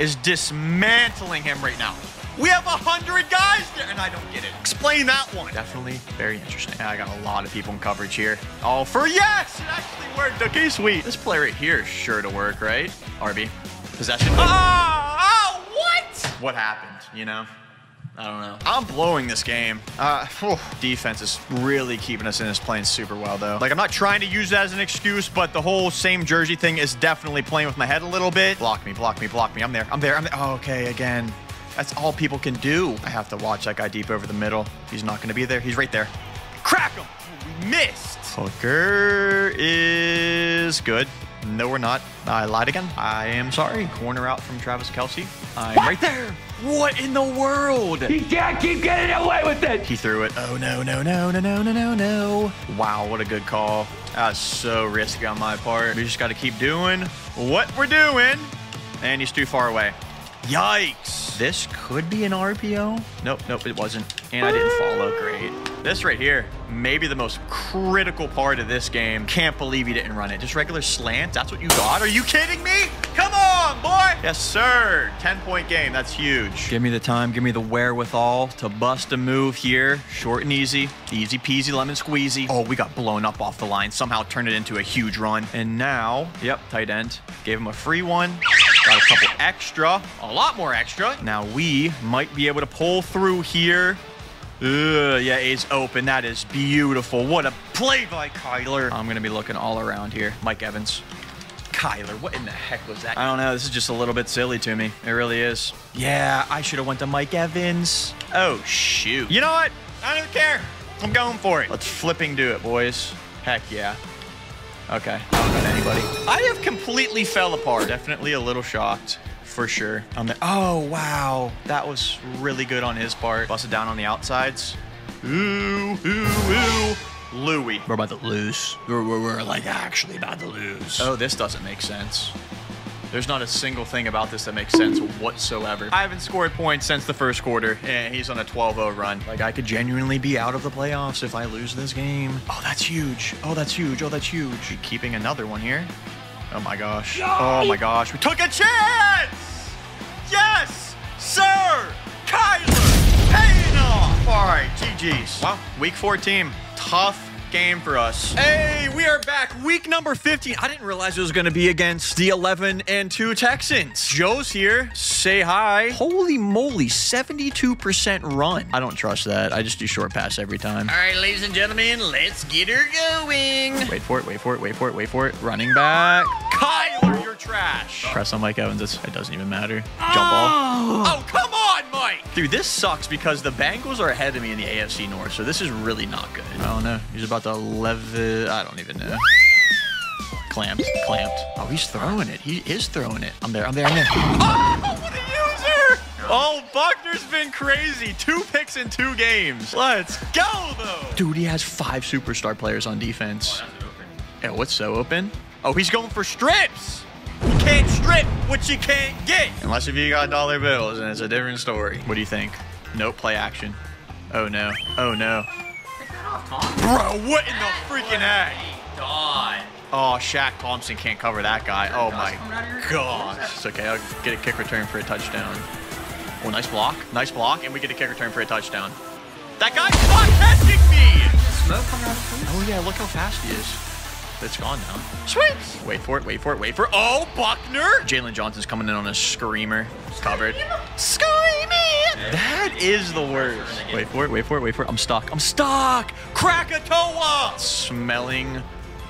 is dismantling him right now. We have a hundred guys there, and I don't get it. Explain that one. Definitely very interesting. I got a lot of people in coverage here. Oh, for yes! It actually worked. Okay, sweet. This play right here is sure to work, right? R B. Possession. Oh, oh, what? What happened, you know? I don't know. I'm blowing this game. Uh, defense is really keeping us in this playing super well, though. Like, I'm not trying to use that as an excuse, but the whole same jersey thing is definitely playing with my head a little bit. Block me, block me, block me. I'm there. I'm there. I'm there. Oh, okay, again. That's all people can do. I have to watch that guy deep over the middle. He's not going to be there. He's right there. Crack him. We missed. Hooker is good. No, we're not. I lied again. I am sorry. Corner out from Travis Kelsey. I'm what? Right there. What in the world? He can't keep getting away with it. He threw it. Oh, no, no, no, no, no, no, no, no. Wow, what a good call. That's so risky on my part. We just got to keep doing what we're doing. And he's too far away. Yikes. This could be an R P O. Nope, nope, it wasn't. And I didn't follow. Great. This right here, maybe the most critical part of this game. Can't believe you didn't run it. Just regular slant. That's what you got. Are you kidding me? Come on, boy. Yes, sir. ten-point game. That's huge. Give me the time. Give me the wherewithal to bust a move here. Short and easy. Easy peasy, lemon squeezy. Oh, we got blown up off the line. Somehow turned it into a huge run. And now, yep, tight end. Gave him a free one. Got a couple extra, a lot more extra. Now we might be able to pull through here. Ugh, yeah, A's open. That is beautiful. What a play by Kyler. I'm going to be looking all around here. Mike Evans. Kyler, what in the heck was that? I don't know. This is just a little bit silly to me. It really is. Yeah, I should have went to Mike Evans. Oh, shoot. You know what? I don't care. I'm going for it. Let's flipping do it, boys. Heck yeah. Okay. I don't know anybody. I have completely fell apart. Definitely a little shocked, for sure. On the oh, wow. That was really good on his part. Busted down on the outsides. Ooh, ooh, ooh. Louie. We're about to lose. We're, we're, we're like actually about to lose. Oh, this doesn't make sense. There's not a single thing about this that makes sense whatsoever. I haven't scored points since the first quarter, and he's on a twelve oh run. Like, I could genuinely be out of the playoffs if I lose this game. Oh, that's huge. Oh, that's huge. Oh, that's huge. Keeping another one here. Oh, my gosh. Oh, my gosh. We took a chance! Yes, sir! Kyler! Paying off! All right, G G's. Well, week four team. Tough game for us. Hey, we are back. Week number fifteen. I didn't realize it was going to be against the eleven and two Texans. Joe's here. Say hi. Holy moly, seventy-two percent run. I don't trust that. I just do short pass every time. All right, ladies and gentlemen, let's get her going. Wait for it, wait for it, wait for it, wait for it. Running back. Kyler, you're trash. Press on Mike Evans. It's, it doesn't even matter. Jump oh. ball. Oh, come on, Mike. Dude, this sucks because the Bengals are ahead of me in the A F C North, so this is really not good. I don't know. He's about the eleven, I don't even know. Clamped, clamped. Oh, he's throwing it. He is throwing it. I'm there, I'm there, I'm there. Oh, what a user! Oh, Buckner's been crazy. Two picks in two games. Let's go, though. Dude, he has five superstar players on defense. Oh, that's open. Yeah, what's so open? Oh, he's going for strips. You can't strip what you can't get. Unless if you got dollar bills, and it's a different story. What do you think? No play action. Oh, no. Oh, no. Shaq Thompson. Bro, what in the freaking heck? Oh, Shaq Thompson can't cover that guy. Oh my gosh. It's okay. I'll get a kick return for a touchdown. Oh, nice block. Nice block. And we get a kick return for a touchdown. That guy's not catching me! Oh yeah, look how fast he is. It's gone now. Sweet! Wait for it, wait for it, wait for it. Oh, Buckner! Jalen Johnson's coming in on a screamer. Covered. Screaming! That is the worst. Wait for it, wait for it, wait for it. I'm stuck. I'm stuck! Krakatoa! Smelling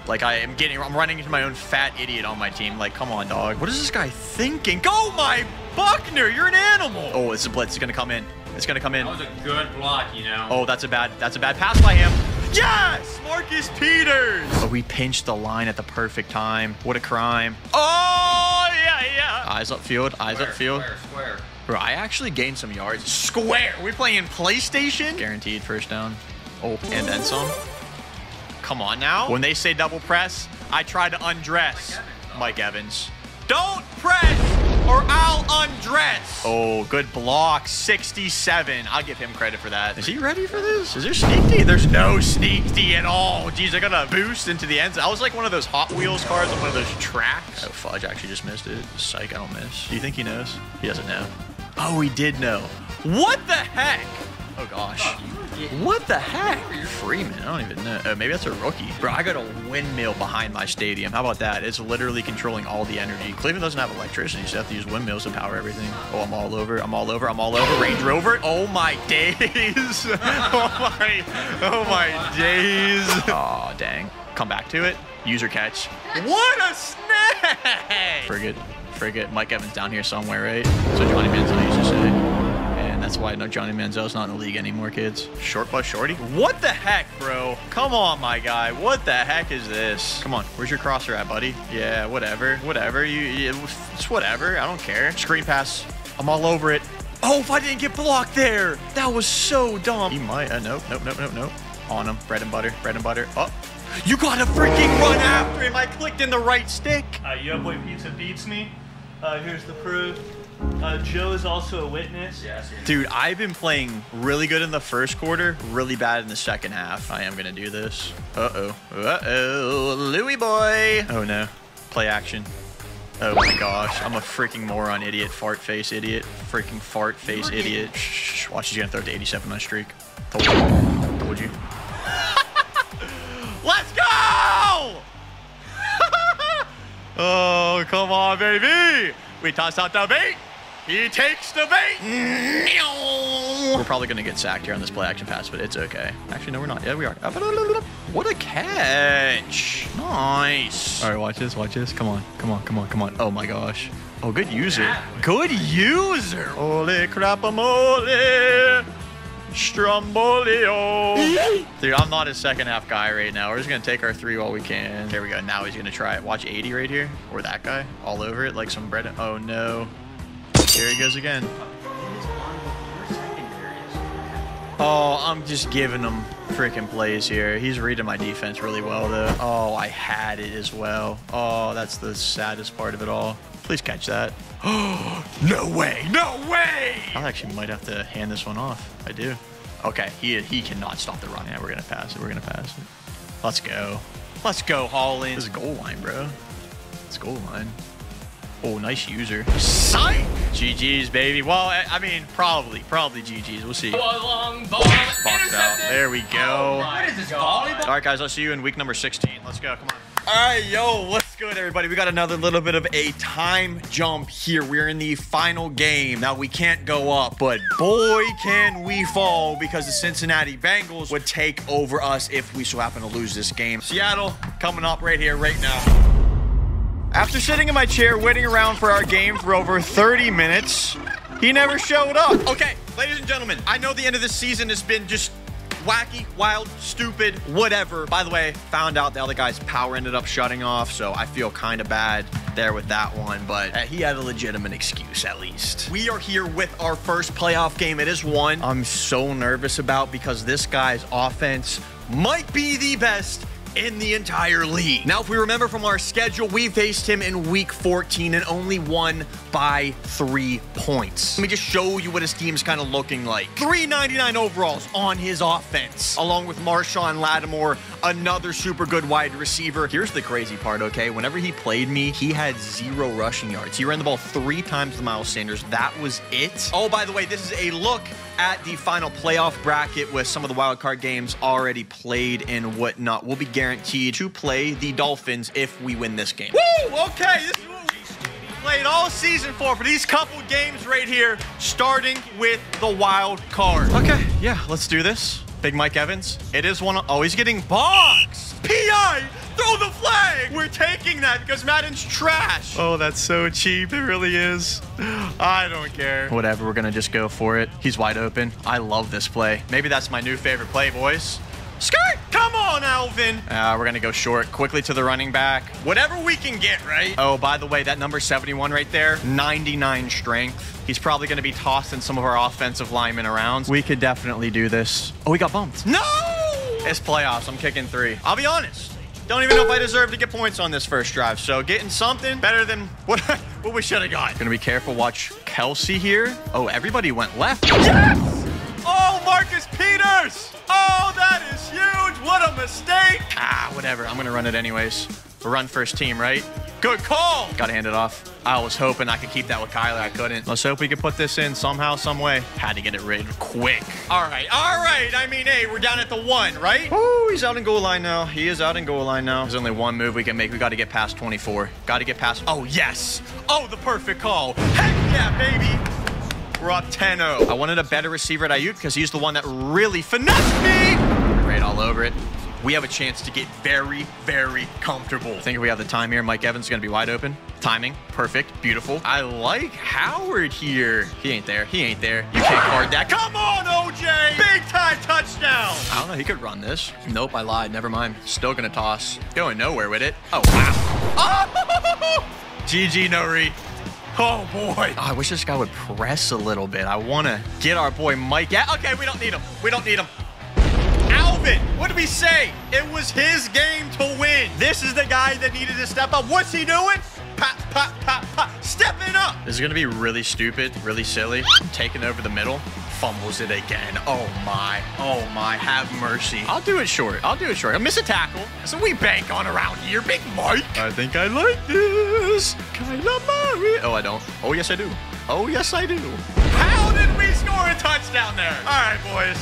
like I am getting, I'm running into my own fat idiot on my team. Like, come on, dog. What is this guy thinking? Go, my Buckner! You're an animal! Oh, it's a blitz. It's gonna come in. It's gonna come in. That was a good block, you know. Oh, that's a bad, that's a bad pass by him. Yes! Marcus Peters! But we pinched the line at the perfect time. What a crime. Oh, yeah, yeah. Eyes upfield, eyes upfield. Square, square. Bro, I actually gained some yards. Square! We're playing PlayStation? Guaranteed first down. Oh, and then some. Come on now. When they say double press, I try to undress. Mike Evans. Mike Evans. Don't press! Or I'll undress. Oh, good block. sixty-seven. I'll give him credit for that. Is he ready for this? Is there sneak D? There's no sneak D at all. Jeez, I got a boost into the end zone. I was like one of those Hot Wheels cars on one of those tracks. Oh, fudge. I actually just missed it. Psych, I don't miss. Do you think he knows? He doesn't know. Oh, he did know. What the heck? Oh, gosh. What the heck? Freeman, I don't even know. Oh, maybe that's a rookie. Bro, I got a windmill behind my stadium. How about that? It's literally controlling all the energy. Cleveland doesn't have electricity, so you have to use windmills to power everything. Oh, I'm all over. I'm all over. I'm all over. Range Rover. Oh, my days. Oh, my. Oh, my days. Oh, dang. Come back to it. User catch. What a snag! Frigate. Frigate. Mike Evans down here somewhere, right? So Johnny Manziel used to say. That's why I know Johnny Manziel's not in the league anymore, kids. Short by shorty. What the heck, bro? Come on, my guy. What the heck is this? Come on. Where's your crosser at, buddy? Yeah, whatever. Whatever. You, you, it's whatever. I don't care. Screen pass. I'm all over it. Oh, if I didn't get blocked there. That was so dumb. He might. Uh, nope, nope, nope, nope, nope. On him. Bread and butter. Bread and butter. Oh. You got to freaking run after him. I clicked in the right stick. Uh, Yo Boy Pizza beats me. Uh, here's the proof. Uh, Joe is also a witness. Yes, dude, I've been playing really good in the first quarter, really bad in the second half. I am gonna do this. Uh-oh. Uh-oh. Louie boy. Oh, no. Play action. Oh, my gosh. I'm a freaking moron idiot. Fart face idiot. Freaking fart face idiot. Shh, watch, he's gonna throw it to eighty-seven on a streak. Told you. Told you. Let's go! Oh, come on, baby. We toss out the bait. He takes the bait. We're probably going to get sacked here on this play action pass, but it's okay. Actually, no, we're not. Yeah, we are. What a catch. Nice. All right, watch this. Watch this. Come on. Come on. Come on. Come on. Oh, my gosh. Oh, good user. Good user. Holy crap-a-mole. Strombolio. Dude, I'm not a second half guy right now. We're just going to take our three while we can. Here we go. Now he's going to try it. Watch eighty right here. Or that guy. All over it like some bread. Oh, no. Here he goes again. Oh, I'm just giving him freaking plays here. He's reading my defense really well, though. Oh, I had it as well. Oh, that's the saddest part of it all. Please catch that. Oh, no way. No way. I actually might have to hand this one off. I do. Okay. He he cannot stop the run. Yeah, we're going to pass it. We're going to pass it. Let's go. Let's go, Hollins. This is goal line, bro. It's goal line. Oh, nice user. Psych! G G's, baby. Well, I mean, probably. Probably G G's. We'll see. Long ball. Box out. There we go. Oh, what is this, volleyball? All right, guys. I'll see you in week number sixteen. Let's go. Come on. All right, yo. What's good, everybody? We got another little bit of a time jump here. We're in the final game. Now, we can't go up, but boy, can we fall because the Cincinnati Bengals would take over us if we so happen to lose this game. Seattle coming up right here, right now. After sitting in my chair, waiting around for our game for over thirty minutes, he never showed up. Okay, ladies and gentlemen, I know the end of this season has been just wacky, wild, stupid, whatever. By the way, found out the other guy's power ended up shutting off, so I feel kind of bad there with that one, but he had a legitimate excuse at least. We are here with our first playoff game. It is one I'm so nervous about because this guy's offense might be the best in the entire league. Now, if we remember from our schedule, we faced him in week fourteen and only won by three points. Let me just show you what his team's kind of looking like. three ninety-nine overalls on his offense, along with Marshawn Lattimore, another super good wide receiver. Here's the crazy part, okay? Whenever he played me, he had zero rushing yards. He ran the ball three times to Miles Sanders. That was it. Oh, by the way, this is a look at the final playoff bracket with some of the wild card games already played and whatnot. We'll be guaranteed to play the Dolphins if we win this game. Woo! Okay, this is what we played all season for, for these couple games right here, starting with the wild card. Okay, yeah, let's do this. Big Mike Evans. It is one. Oh, he's getting boxed. P I! Throw the flag! We're taking that because Madden's trash. Oh, that's so cheap. It really is. I don't care. Whatever, we're gonna just go for it. He's wide open. I love this play. Maybe that's my new favorite play, boys. Skirt! Come on, Alvin! Uh, we're gonna go short quickly to the running back. Whatever we can get, right? Oh, by the way, that number seventy-one right there, ninety-nine strength. He's probably gonna be tossing some of our offensive linemen around. We could definitely do this. Oh, he got bumped. No! It's playoffs. I'm kicking three. I'll be honest. Don't even know if I deserve to get points on this first drive. So getting something better than what, what we should have got. Gonna be careful. Watch Kelsey here. Oh, everybody went left. Yes! Oh, Marcus Peters. Oh, that is huge. What a mistake. Ah, whatever. I'm gonna run it anyways. We'll run first team, right? Good call. Gotta hand it off. I was hoping I could keep that with Kyler. I couldn't. Let's hope we could put this in somehow, some way. Had to get it rid quick. All right. All right. I mean, hey, we're down at the one, right? Oh, he's out in goal line now. He is out in goal line now. There's only one move we can make. We got to get past twenty-four. Got to get past. Oh, yes. Oh, the perfect call. Heck yeah, baby. We're up ten oh. I wanted a better receiver at Ayuk because he's the one that really finessed me. Right all over it. We have a chance to get very, very comfortable. I think we have the time here. Mike Evans is going to be wide open. Timing, perfect, beautiful. I like Howard here. He ain't there. He ain't there. You can't guard that. Come on, O J. Big time touchdown. I don't know. He could run this. Nope, I lied. Never mind. Still going to toss. Going nowhere with it. Oh, wow. Oh! G G, no read. Oh, boy. Oh, I wish this guy would press a little bit. I want to get our boy Mike out. Okay, we don't need him. We don't need him. Alvin, what did we say? It was his game to win. This is the guy that needed to step up. What's he doing? Pop, pop, pop, pop. Stepping up. This is going to be really stupid, really silly. Taking over the middle. Fumbles it again. Oh, my. Oh, my. Have mercy. I'll do it short. I'll do it short. I'll miss a tackle. So we bank on around here. Big Mike. I think I like this. Kyler Murray. Oh, I don't. Oh, yes, I do. Oh, yes, I do. How did we score a touchdown there? All right, boys.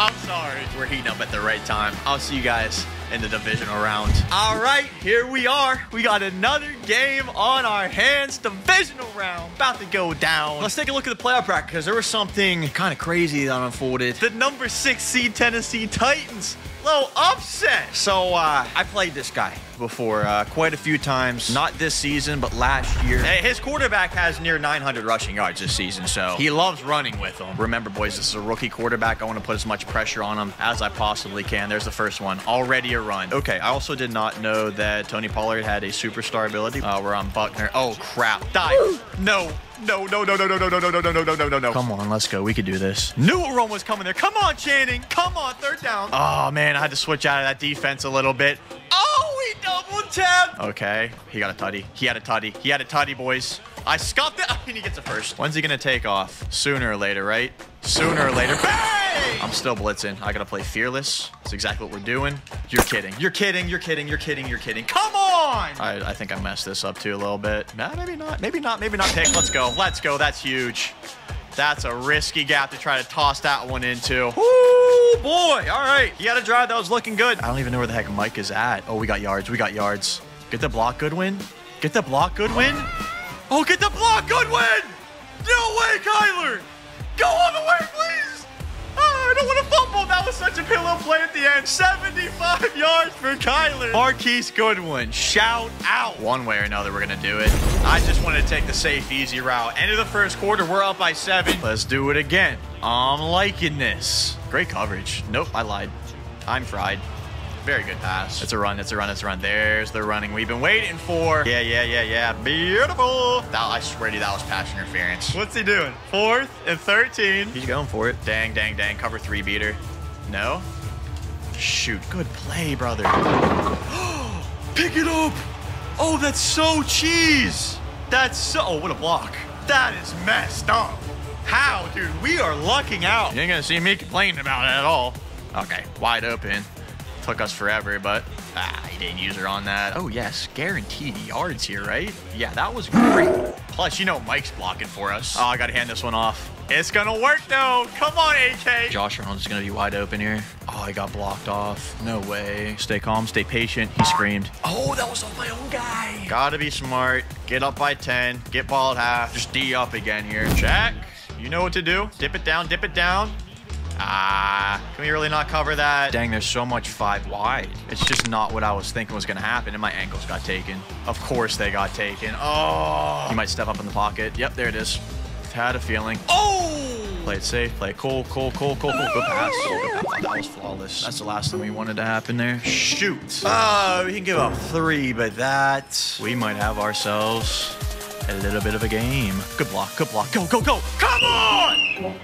I'm sorry. We're heating up at the right time. I'll see you guys in the divisional round. All right, here we are. We got another game on our hands. Divisional round about to go down. Let's take a look at the playoff bracket because there was something kind of crazy that unfolded. The number six seed Tennessee Titans. Little upset. So uh, I played this guy before uh, quite a few times. Not this season, but last year. Hey, his quarterback has near nine hundred rushing yards this season, so he loves running with them. Remember, boys, this is a rookie quarterback. I want to put as much pressure on him as I possibly can. There's the first one. Already a run. Okay, I also did not know that Tony Pollard had a superstar ability. Uh, we're on Buckner. Oh, crap. Die. No. No, no, no, no, no, no, no, no, no, no, no, no, no, no. Come on, let's go. We could do this. Knew a run was coming there. Come on, Channing. Come on, third down. Oh, man, I had to switch out of that defense a little bit. Oh, he double tapped. Okay, he got a tutty. He had a tutty. He had a tutty, boys. I scuffed it. I mean, he gets a first. When's he going to take off? Sooner or later, right? Sooner or later. Bang! I'm still blitzing. I got to play fearless. That's exactly what we're doing. You're kidding. You're kidding. You're kidding. You're kidding. You're kidding. Come on. I, I think I messed this up too a little bit. Nah, maybe not. Maybe not. Maybe not. Pick. Let's go. Let's go. That's huge. That's a risky gap to try to toss that one into. Ooh, boy. All right. He had a drive that was looking good. I don't even know where the heck Mike is at. Oh, we got yards. We got yards. Get the block, Goodwin. Get the block, Goodwin. Oh, get the block, Goodwin. No way, Kyler. Go all the way, please. Oh, I don't want to fumble. That was such a pillow play at the end. seventy-five yards for Kyler. Marquise Goodwin, shout out. One way or another, we're going to do it. I just wanted to take the safe, easy route. End of the first quarter, we're up by seven. Let's do it again. I'm liking this. Great coverage. Nope, I lied. I'm fried. Very good pass. It's a run. It's a run. It's a run. There's the running we've been waiting for. Yeah, yeah, yeah, yeah. Beautiful. That, I swear to you, that was pass interference. What's he doing? Fourth and thirteen. He's going for it. Dang, dang, dang. Cover three beater. No. Shoot, good play, brother. Pick it up. Oh, that's so cheese. That's so, oh, what a block. That is messed up. How, dude, we are lucking out. You ain't gonna see me complaining about it at all. Okay, wide open. Took us forever, but ah, he didn't use her on that. Oh yes, guaranteed yards here, right? Yeah, that was great. Plus, you know Mike's blocking for us. Oh, I gotta hand this one off. It's gonna work though. Come on, A K. Josh Reynolds is gonna be wide open here. Oh, he got blocked off. No way. Stay calm, stay patient. He screamed. Oh, that was on my own guy. Gotta be smart. Get up by ten. Get ball at half. Just D up again here. Check. You know what to do. Dip it down, dip it down. Ah, can we really not cover that? Dang, there's so much five wide. It's just not what I was thinking was gonna happen, and my ankles got taken. Of course they got taken. Oh, you might step up in the pocket. Yep, there it is. Had a feeling. Oh! Play it safe, play it cool, cool, cool, cool, cool. Good pass. Good pass. That was flawless. That's the last thing we wanted to happen there. Shoot. Oh, we can give up three, but that... we might have ourselves a little bit of a game. Good block, good block. Go, go, go! Come on!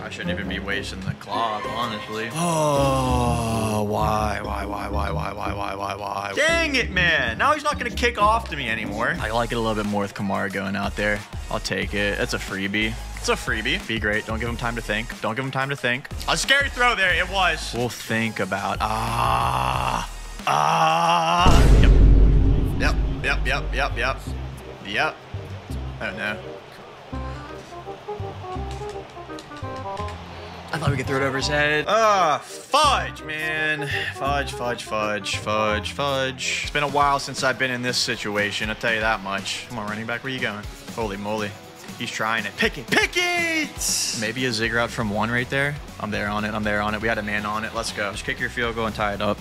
I shouldn't even be wasting the clock, honestly. Oh, why, why, why, why, why, why, why, why, why? Dang it, man. Now he's not going to kick off to me anymore. I like it a little bit more with Kamara going out there. I'll take it. It's a freebie. It's a freebie. Be great. Don't give him time to think. Don't give him time to think. A scary throw there. It was. We'll think about. Ah. Ah. Yep. Yep, yep, yep, yep, yep. Yep. I don't know. I thought we could throw it over his head. Ah, uh, fudge, man. Fudge, fudge, fudge, fudge, fudge. It's been a while since I've been in this situation, I'll tell you that much. Come on, running back, where you going? Holy moly. He's trying it. Pick it, pick it! Maybe a zig route from one right there. I'm there on it, I'm there on it. We had a man on it, let's go. Just kick your field goal and tie it up.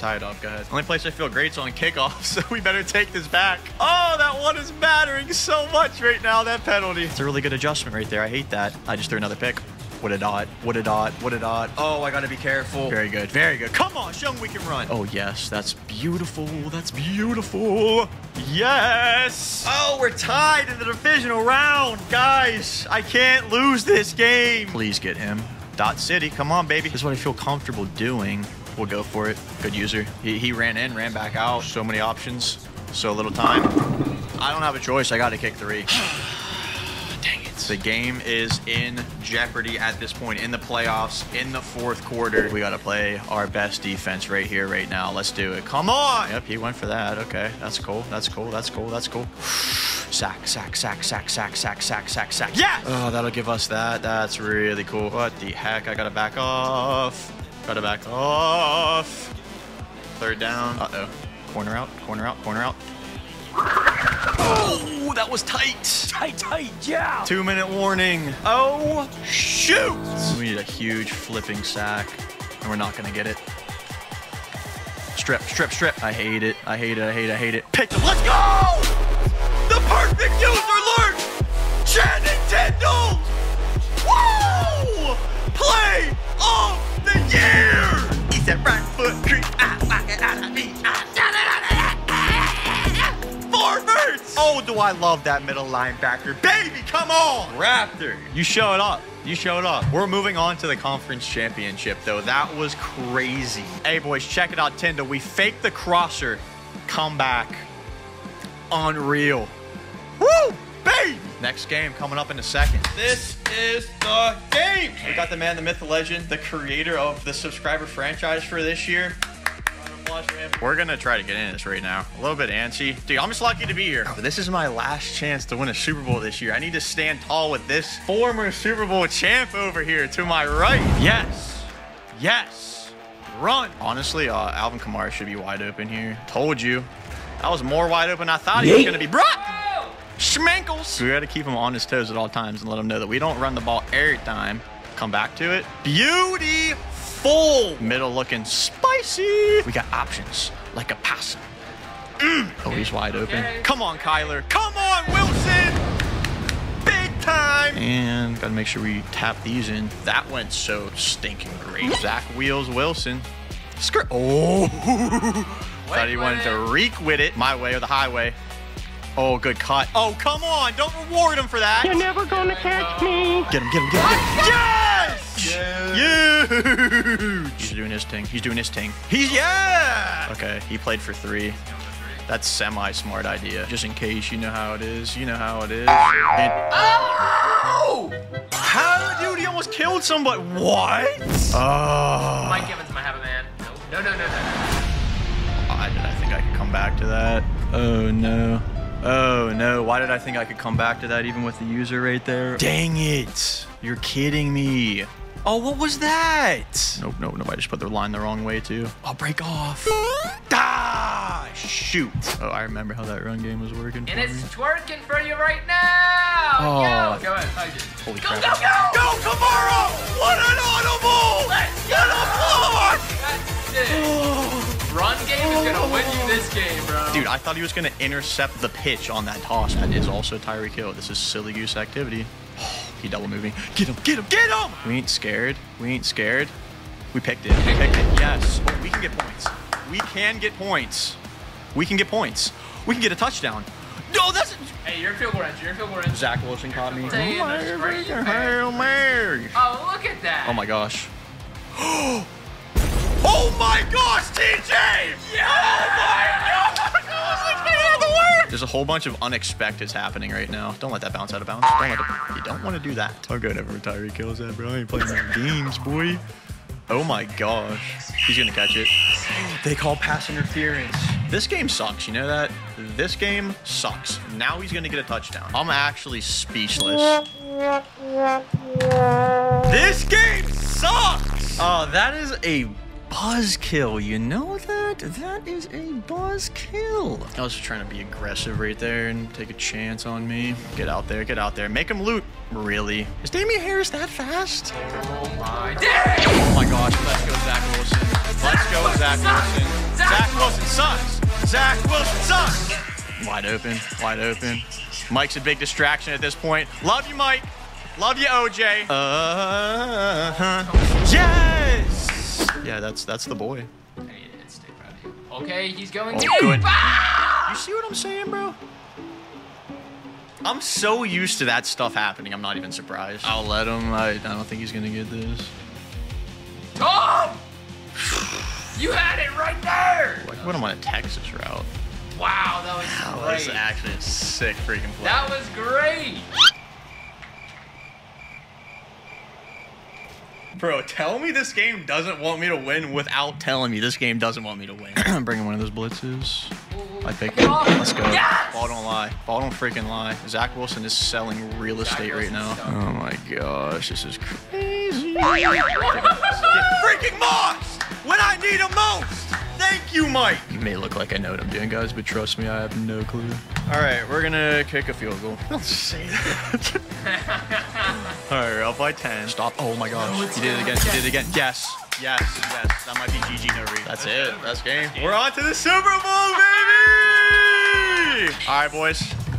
Tie it up, go ahead. Only place I feel great's on kickoff, so we better take this back. Oh, that one is mattering so much right now, that penalty. It's a really good adjustment right there, I hate that. I just threw another pick. What a dot, what a dot, what a dot. Oh, I gotta be careful. Very good, very good. Come on, show him we can run. Oh yes, that's beautiful, that's beautiful. Yes! Oh, we're tied in the divisional round, guys. I can't lose this game. Please get him. Dot City, come on, baby. This is what I feel comfortable doing. We'll go for it. Good user. He, he ran in, ran back out. So many options, so little time. I don't have a choice, I gotta kick three. The game is in jeopardy at this point in the playoffs, in the fourth quarter. We got to play our best defense right here, right now. Let's do it. Come on. Yep, he went for that. Okay, that's cool. That's cool. That's cool. That's cool. Sack, sack, sack, sack, sack, sack, sack, sack, sack. Yeah. Oh, that'll give us that. That's really cool. What the heck? I got to back off. Got to back off. Third down. Uh-oh. Corner out. Corner out. Corner out. Oh, that was tight. Tight, tight, yeah. Two minute warning. Oh, shoot. We need a huge flipping sack, and we're not going to get it. Strip, strip, strip. I hate it. I hate it. I hate it. I hate it. Pick them. Let's go. The perfect user alert. Channing Tindall. Whoa. Play of the year. He's that right foot. Creep. Ah, ah, ah, ah, ah. Oh, do I love that middle linebacker. Baby, come on! Raptor, you showed up. You showed up. We're moving on to the conference championship, though. That was crazy. Hey, boys, check it out, Tindall. We faked the crosser. Come back. Unreal. Woo! Baby! Next game coming up in a second. This is the game! We got the man, the myth, the legend, the creator of the subscriber franchise for this year. We're gonna try to get in this right now. A little bit antsy. Dude, I'm just lucky to be here. This is my last chance to win a Super Bowl this year. I need to stand tall with this former Super Bowl champ over here to my right. Yes. Yes. Run. Honestly, uh, Alvin Kamara should be wide open here. Told you. That was more wide open than I thought he was gonna be. Bruh! Schmankles. We gotta keep him on his toes at all times and let him know that we don't run the ball every time. Come back to it. Beautiful. Full. Middle looking spicy. We got options like a possum. Mm. Oh, he's wide open. Okay. Come on, Kyler. Come on, Wilson. Big time. And got to make sure we tap these in. That went so stinking great. Zach Wheels Wilson. Skirt. Oh. Thought he wanted to reek with it. My way or the highway. Oh, good cut. Oh, come on. Don't reward him for that. You're never going to catch me. Get him, get him, get him. Yes. Huge! He's doing his thing. He's doing his thing. He's, yeah! Okay, he played for three. That's semi-smart idea. Just in case, you know how it is. You know how it is. And oh! How? Dude, he almost killed somebody. What? Oh. Mike Evans might have a man. No, no, no, no, no. I, I think I could come back to that. Oh, no. Oh, no. Why did I think I could come back to that even with the user right there? Dang it. You're kidding me. Oh, what was that? Nope, nope, nope. I just put the line the wrong way, too. I'll break off. Ah, shoot. Oh, I remember how that run game was working. And it's twerking for you right now. Oh. Yo. Go ahead. Holy go, crap. Go, go, go. Go, Kamara. What an audible. Let's get a block. That's it. Oh. Run game is going to win you this game, bro. Dude, I thought he was going to intercept the pitch on that toss. That is also Tyreek Hill. This is silly goose activity. He double moving. Get him, get him, get him! We ain't scared. We ain't scared. We picked it. We picked it. Yes. Oh, we can get points. We can get points. We can get points. We can get a touchdown. No, that's... Hey, you're a field goal range. You're a field goal range. Zach Wilson caught me. Hail Mary. Oh, look at that. Oh, my gosh. Oh, my gosh, T J! Yeah! Oh, my gosh! There's a whole bunch of unexpecteds happening right now. Don't let that bounce out of bounds. Don't let it, you don't want to do that. I'll go never Tyreek kills that, bro. I ain't playing my games, boy. Oh my gosh. He's going to catch it. They call pass interference. This game sucks. You know that? This game sucks. Now he's going to get a touchdown. I'm actually speechless. This game sucks. Oh, that is a buzzkill, you know that? That is a buzzkill. I was just trying to be aggressive right there and take a chance on me. Get out there, get out there. Make him loot. Really? Is Damian Harris that fast? Oh my god. Oh my gosh, let's go Zach Wilson. Let's go Zach Wilson. Zach Wilson sucks. Zach Wilson sucks. Wide open, wide open. Mike's a big distraction at this point. Love you, Mike. Love you, O J. Uh-huh. Yes! Yeah, that's that's the boy. Okay, he's going. Oh, good. You see what I'm saying, bro? I'm so used to that stuff happening. I'm not even surprised. I'll let him. I, I don't think he's gonna get this. Tom, you had it right there. Like, what am I, a Texas route? Wow, that was that great. That was actually a sick freaking play. That was great. Bro, tell me this game doesn't want me to win without telling me this game doesn't want me to win. I'm bringing one of those blitzes. I pick it. Let's go. Yes! Ball don't lie. Ball don't freaking lie. Zach Wilson is selling real estate right now. Stuck. Oh my gosh, this is crazy. Freaking Moss! When I need him most! Thank you, Mike! It may look like I know what I'm doing, guys, but trust me, I have no clue. All right, we're gonna kick a field goal. Don't say that. All right, we're up by ten. Stop. Oh my gosh. No, he did it again. He did it again. Yes. Yes. Yes. That might be G G no read. That's, That's it. Over. That's game. That's game. We're on to the Super Bowl, baby! All right, boys.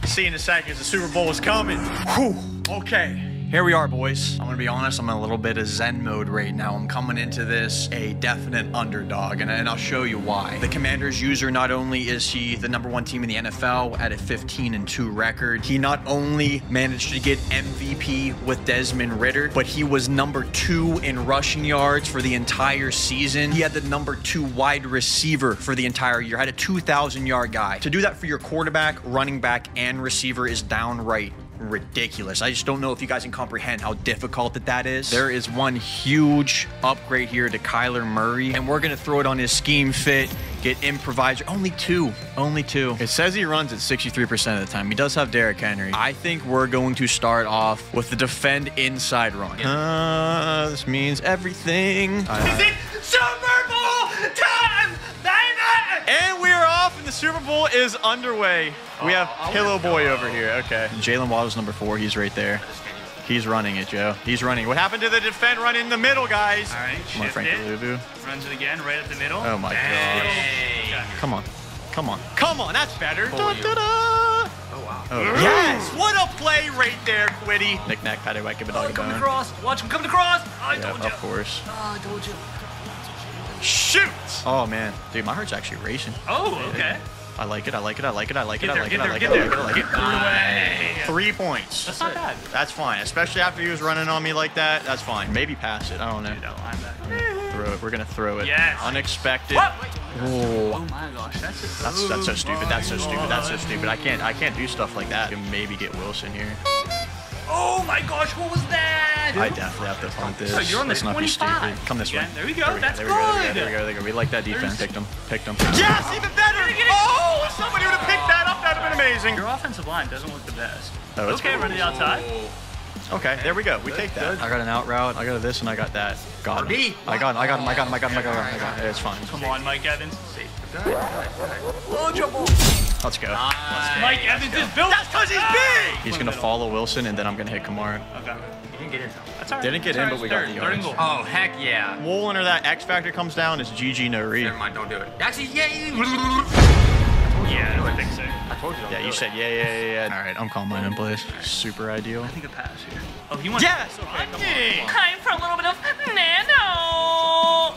See you in a second. The Super Bowl is coming. Whew. Okay. Here we are, boys. I'm gonna be honest, I'm in a little bit of zen mode right now. I'm coming into this a definite underdog, and, and I'll show you why. The Commanders user, not only is he the number one team in the N F L at a fifteen and two record, he not only managed to get M V P with Desmond Ridder, but he was number two in rushing yards for the entire season. He had the number two wide receiver for the entire year, had a two thousand yard guy. To do that for your quarterback, running back, and receiver is downright ridiculous. I just don't know if you guys can comprehend how difficult that that is. There is one huge upgrade here to Kyler Murray, and we're going to throw it on his scheme fit, get improviser. Only two. Only two. It says he runs at sixty-three percent of the time. He does have Derrick Henry. I think we're going to start off with the defend inside run. Uh, this means everything. Is it Super Bowl time, baby? And we are off, and the Super Bowl is underway. We have oh, Pillow Boy over here. Okay. Jalen Waddle's number four. He's right there. He's running it, Joe. He's running. What happened to the defend run in the middle, guys? All right. Come on, Frankie Luvu. Runs it again right up the middle. Oh, my Dang. God. Come on. Come on. Come on. That's better. Da, da, da. Oh, wow. Oh, yes. What a play right there, Quiddy. Knick-knack, paddywhack, give a dog a bone. Come across. Watch him come across. I yeah, told you. Of course. Oh, I told you. Shoot. Oh, man. Dude, my heart's actually racing. Oh, okay. I like it. I like it. I like it. I like it. I like it. I like it. I like it. I like it. Three points. That's not bad. That's fine, especially after he was running on me like that. That's fine. Maybe pass it. I don't know. Throw it. We're gonna throw it. Yes. Unexpected. Oh my gosh. That's that's that's so stupid. That's so stupid. That's so stupid. I can't I can't do stuff like that. You can maybe get Wilson here. Oh my gosh, what was that? I definitely have to punt this. So you're on the twenty-five. Come this way. There we go. That's good. There we go. There we go. We like that defense. Picked him. Picked him. Yes, even better. Oh, if somebody would have picked that up, that would have been amazing. Your offensive line doesn't look the best. Okay, run it outside. Okay, there we go. We take that. I got an out route. I got this and I got that. Got him. I got him. I got him. I got him. I got him. I got him. It's fine. Come on, Mike Evans. Let's go. Nice. Mike Evans is built. That's because he's big. He's going to follow Wilson, and then I'm going to hit Kamara. Okay. He didn't get in, though. That's all right. Didn't get in, but we got the yards. Oh, heck yeah. Woolen or that X Factor comes down, it's G G, no read. Never mind, don't do it. Actually, yeah. Yeah, I don't think so. I told you don't do it. Yeah, you said yeah, yeah, yeah, yeah. All right, I'm calling mine in place. Super ideal. I think a pass here. Oh, he wants to pass. Yes! Time for a little bit of Nano.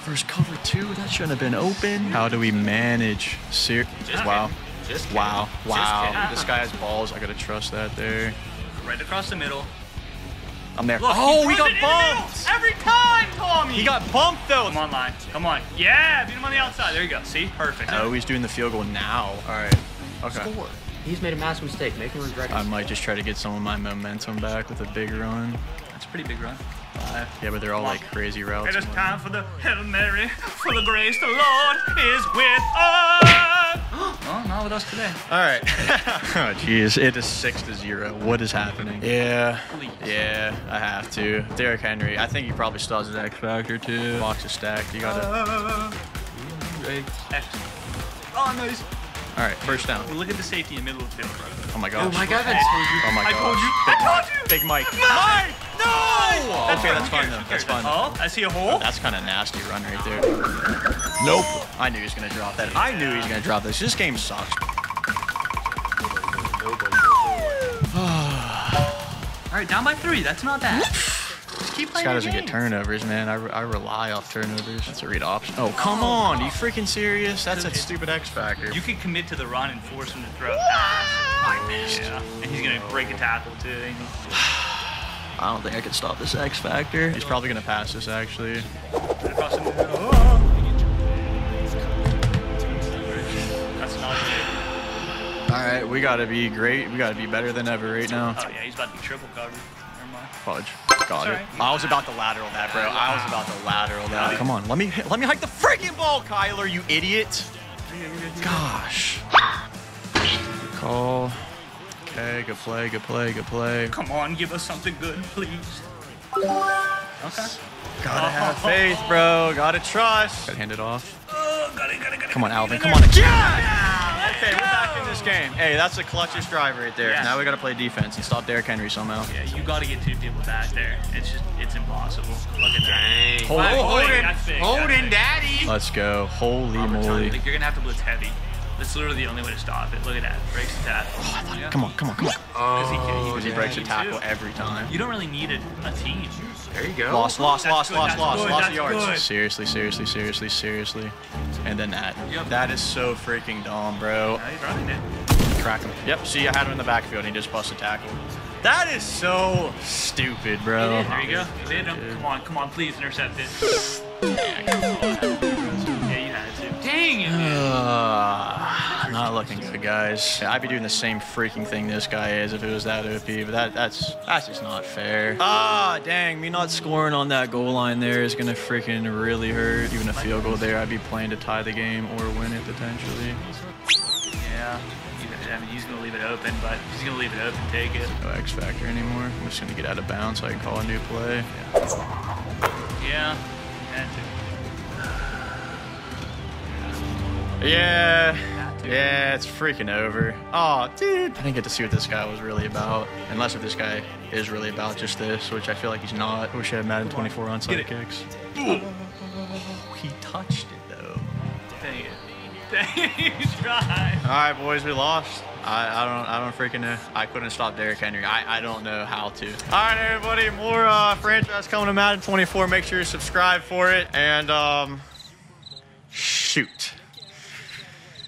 First cover two, that shouldn't have been open. How do we manage? Ser just wow. Just wow. Wow. Just this guy has balls. I got to trust that there. Right across the middle. I'm there. Look, oh, he, he got bumped. Every time, Tommy. He got bumped, though. Come on, line. Come on. Yeah, beat him on the outside. There you go. See? Perfect. Oh, he's doing the field goal now. All right. Okay. Score. He's made a massive mistake. Make him regret it. I might just try to get some of my momentum back with a big run. That's a pretty big run. Uh, yeah, but they're all like crazy routes. It is time for the Hail Mary, for the grace the Lord is with us. Well, not with us today. All right. Oh, jeez. It is six to zero. What is happening? Yeah. Please. Yeah, I have to. Derrick Henry. I think he probably still has an X Factor, too. Box is stacked. You got to. Uh, oh, nice. All right, first down. Well, look at the safety in the middle of the field, bro. Oh, my gosh. Oh, my God. That's oh, my gosh. I told you. Big I told you. Big Mike. Mike! Mike! No! Oh, that's okay, fine. That's fine, though. That's fine. Oh, I see a hole. That's kind of a nasty run right there. Nope. I knew he was going to drop that. Yeah. I knew he was going to drop this. This game sucks. All right, down by three. That's not bad. Just keep playing. This guy doesn't get turnovers, man. I, re I rely off turnovers. That's a read option. Oh, come oh, on. Are you freaking serious? That's a stupid X Factor. You could commit to the run and force him to throw. I missed. Yeah. And he's going to break a tackle, too. I don't think I could stop this X Factor. He's probably going to pass this, actually. All right, we got to be great. We got to be better than ever right now. Oh, yeah, he's about to be triple covered. Never mind. Fudge. Got it. I was about to lateral that, bro. I was about to lateral that. Come on, let me let me hike the freaking ball, Kyler, you idiot. Gosh. Good call. Okay, good play, good play, good play. Come on, give us something good, please. Okay. Gotta have faith, bro. Gotta trust. Gotta hand it off. Oh, got it, got it, got it. Come on, Alvin. Come on. Yeah! Yeah! Okay, we're back in this game. Hey, that's a clutchest drive right there. Yes. Now we gotta play defense and stop Derrick Henry somehow. Yeah, you gotta get two people back there. It's just, it's impossible. Look at that. Hold, oh, hold it. Hold it, daddy. Let's go. Holy Robert moly. Like, you're gonna have to blitz heavy. That's literally the only way to stop it. Look at that. Breaks the tackle. Oh, I thought, yeah. Come on, come on, come on. Oh, he, he, he breaks a tackle too. Every time. You don't really need a, a team. There you go. Lost, lost, lost, lost, lost, lost the yards. Good. Seriously, seriously, seriously, seriously. And then that. Yep. That is so freaking dumb, bro. Yeah, he's running it. Crack him. Yep, see, I had him in the backfield, and he just busted a tackle. That is so stupid, bro. There you go. You did him. Come on, come on, please intercept it. Yeah, come on. Dang it, uh, not looking good, guys. I'd be doing the same freaking thing this guy is if it was that O P, but that, that's that's just not fair. Ah, dang, me not scoring on that goal line there is going to freaking really hurt. Even a field goal there, I'd be playing to tie the game or win it potentially. Yeah, I mean, he's going to leave it open, but he's going to leave it open, take it. No X Factor anymore. I'm just going to get out of bounds so I can call a new play. Yeah, yeah, that's it. Yeah, yeah, it's freaking over. Oh, dude. I didn't get to see what this guy was really about. Unless if this guy is really about just this, which I feel like he's not. I wish I had Madden twenty-four onside kicks. Oh, he touched it, though. Dang it. Dang it, he tried. All right, boys, we lost. I, I don't I don't freaking know. I couldn't stop Derrick Henry. I, I don't know how to. All right, everybody, more uh, franchise coming to Madden twenty-four. Make sure you subscribe for it. And, um, shoot.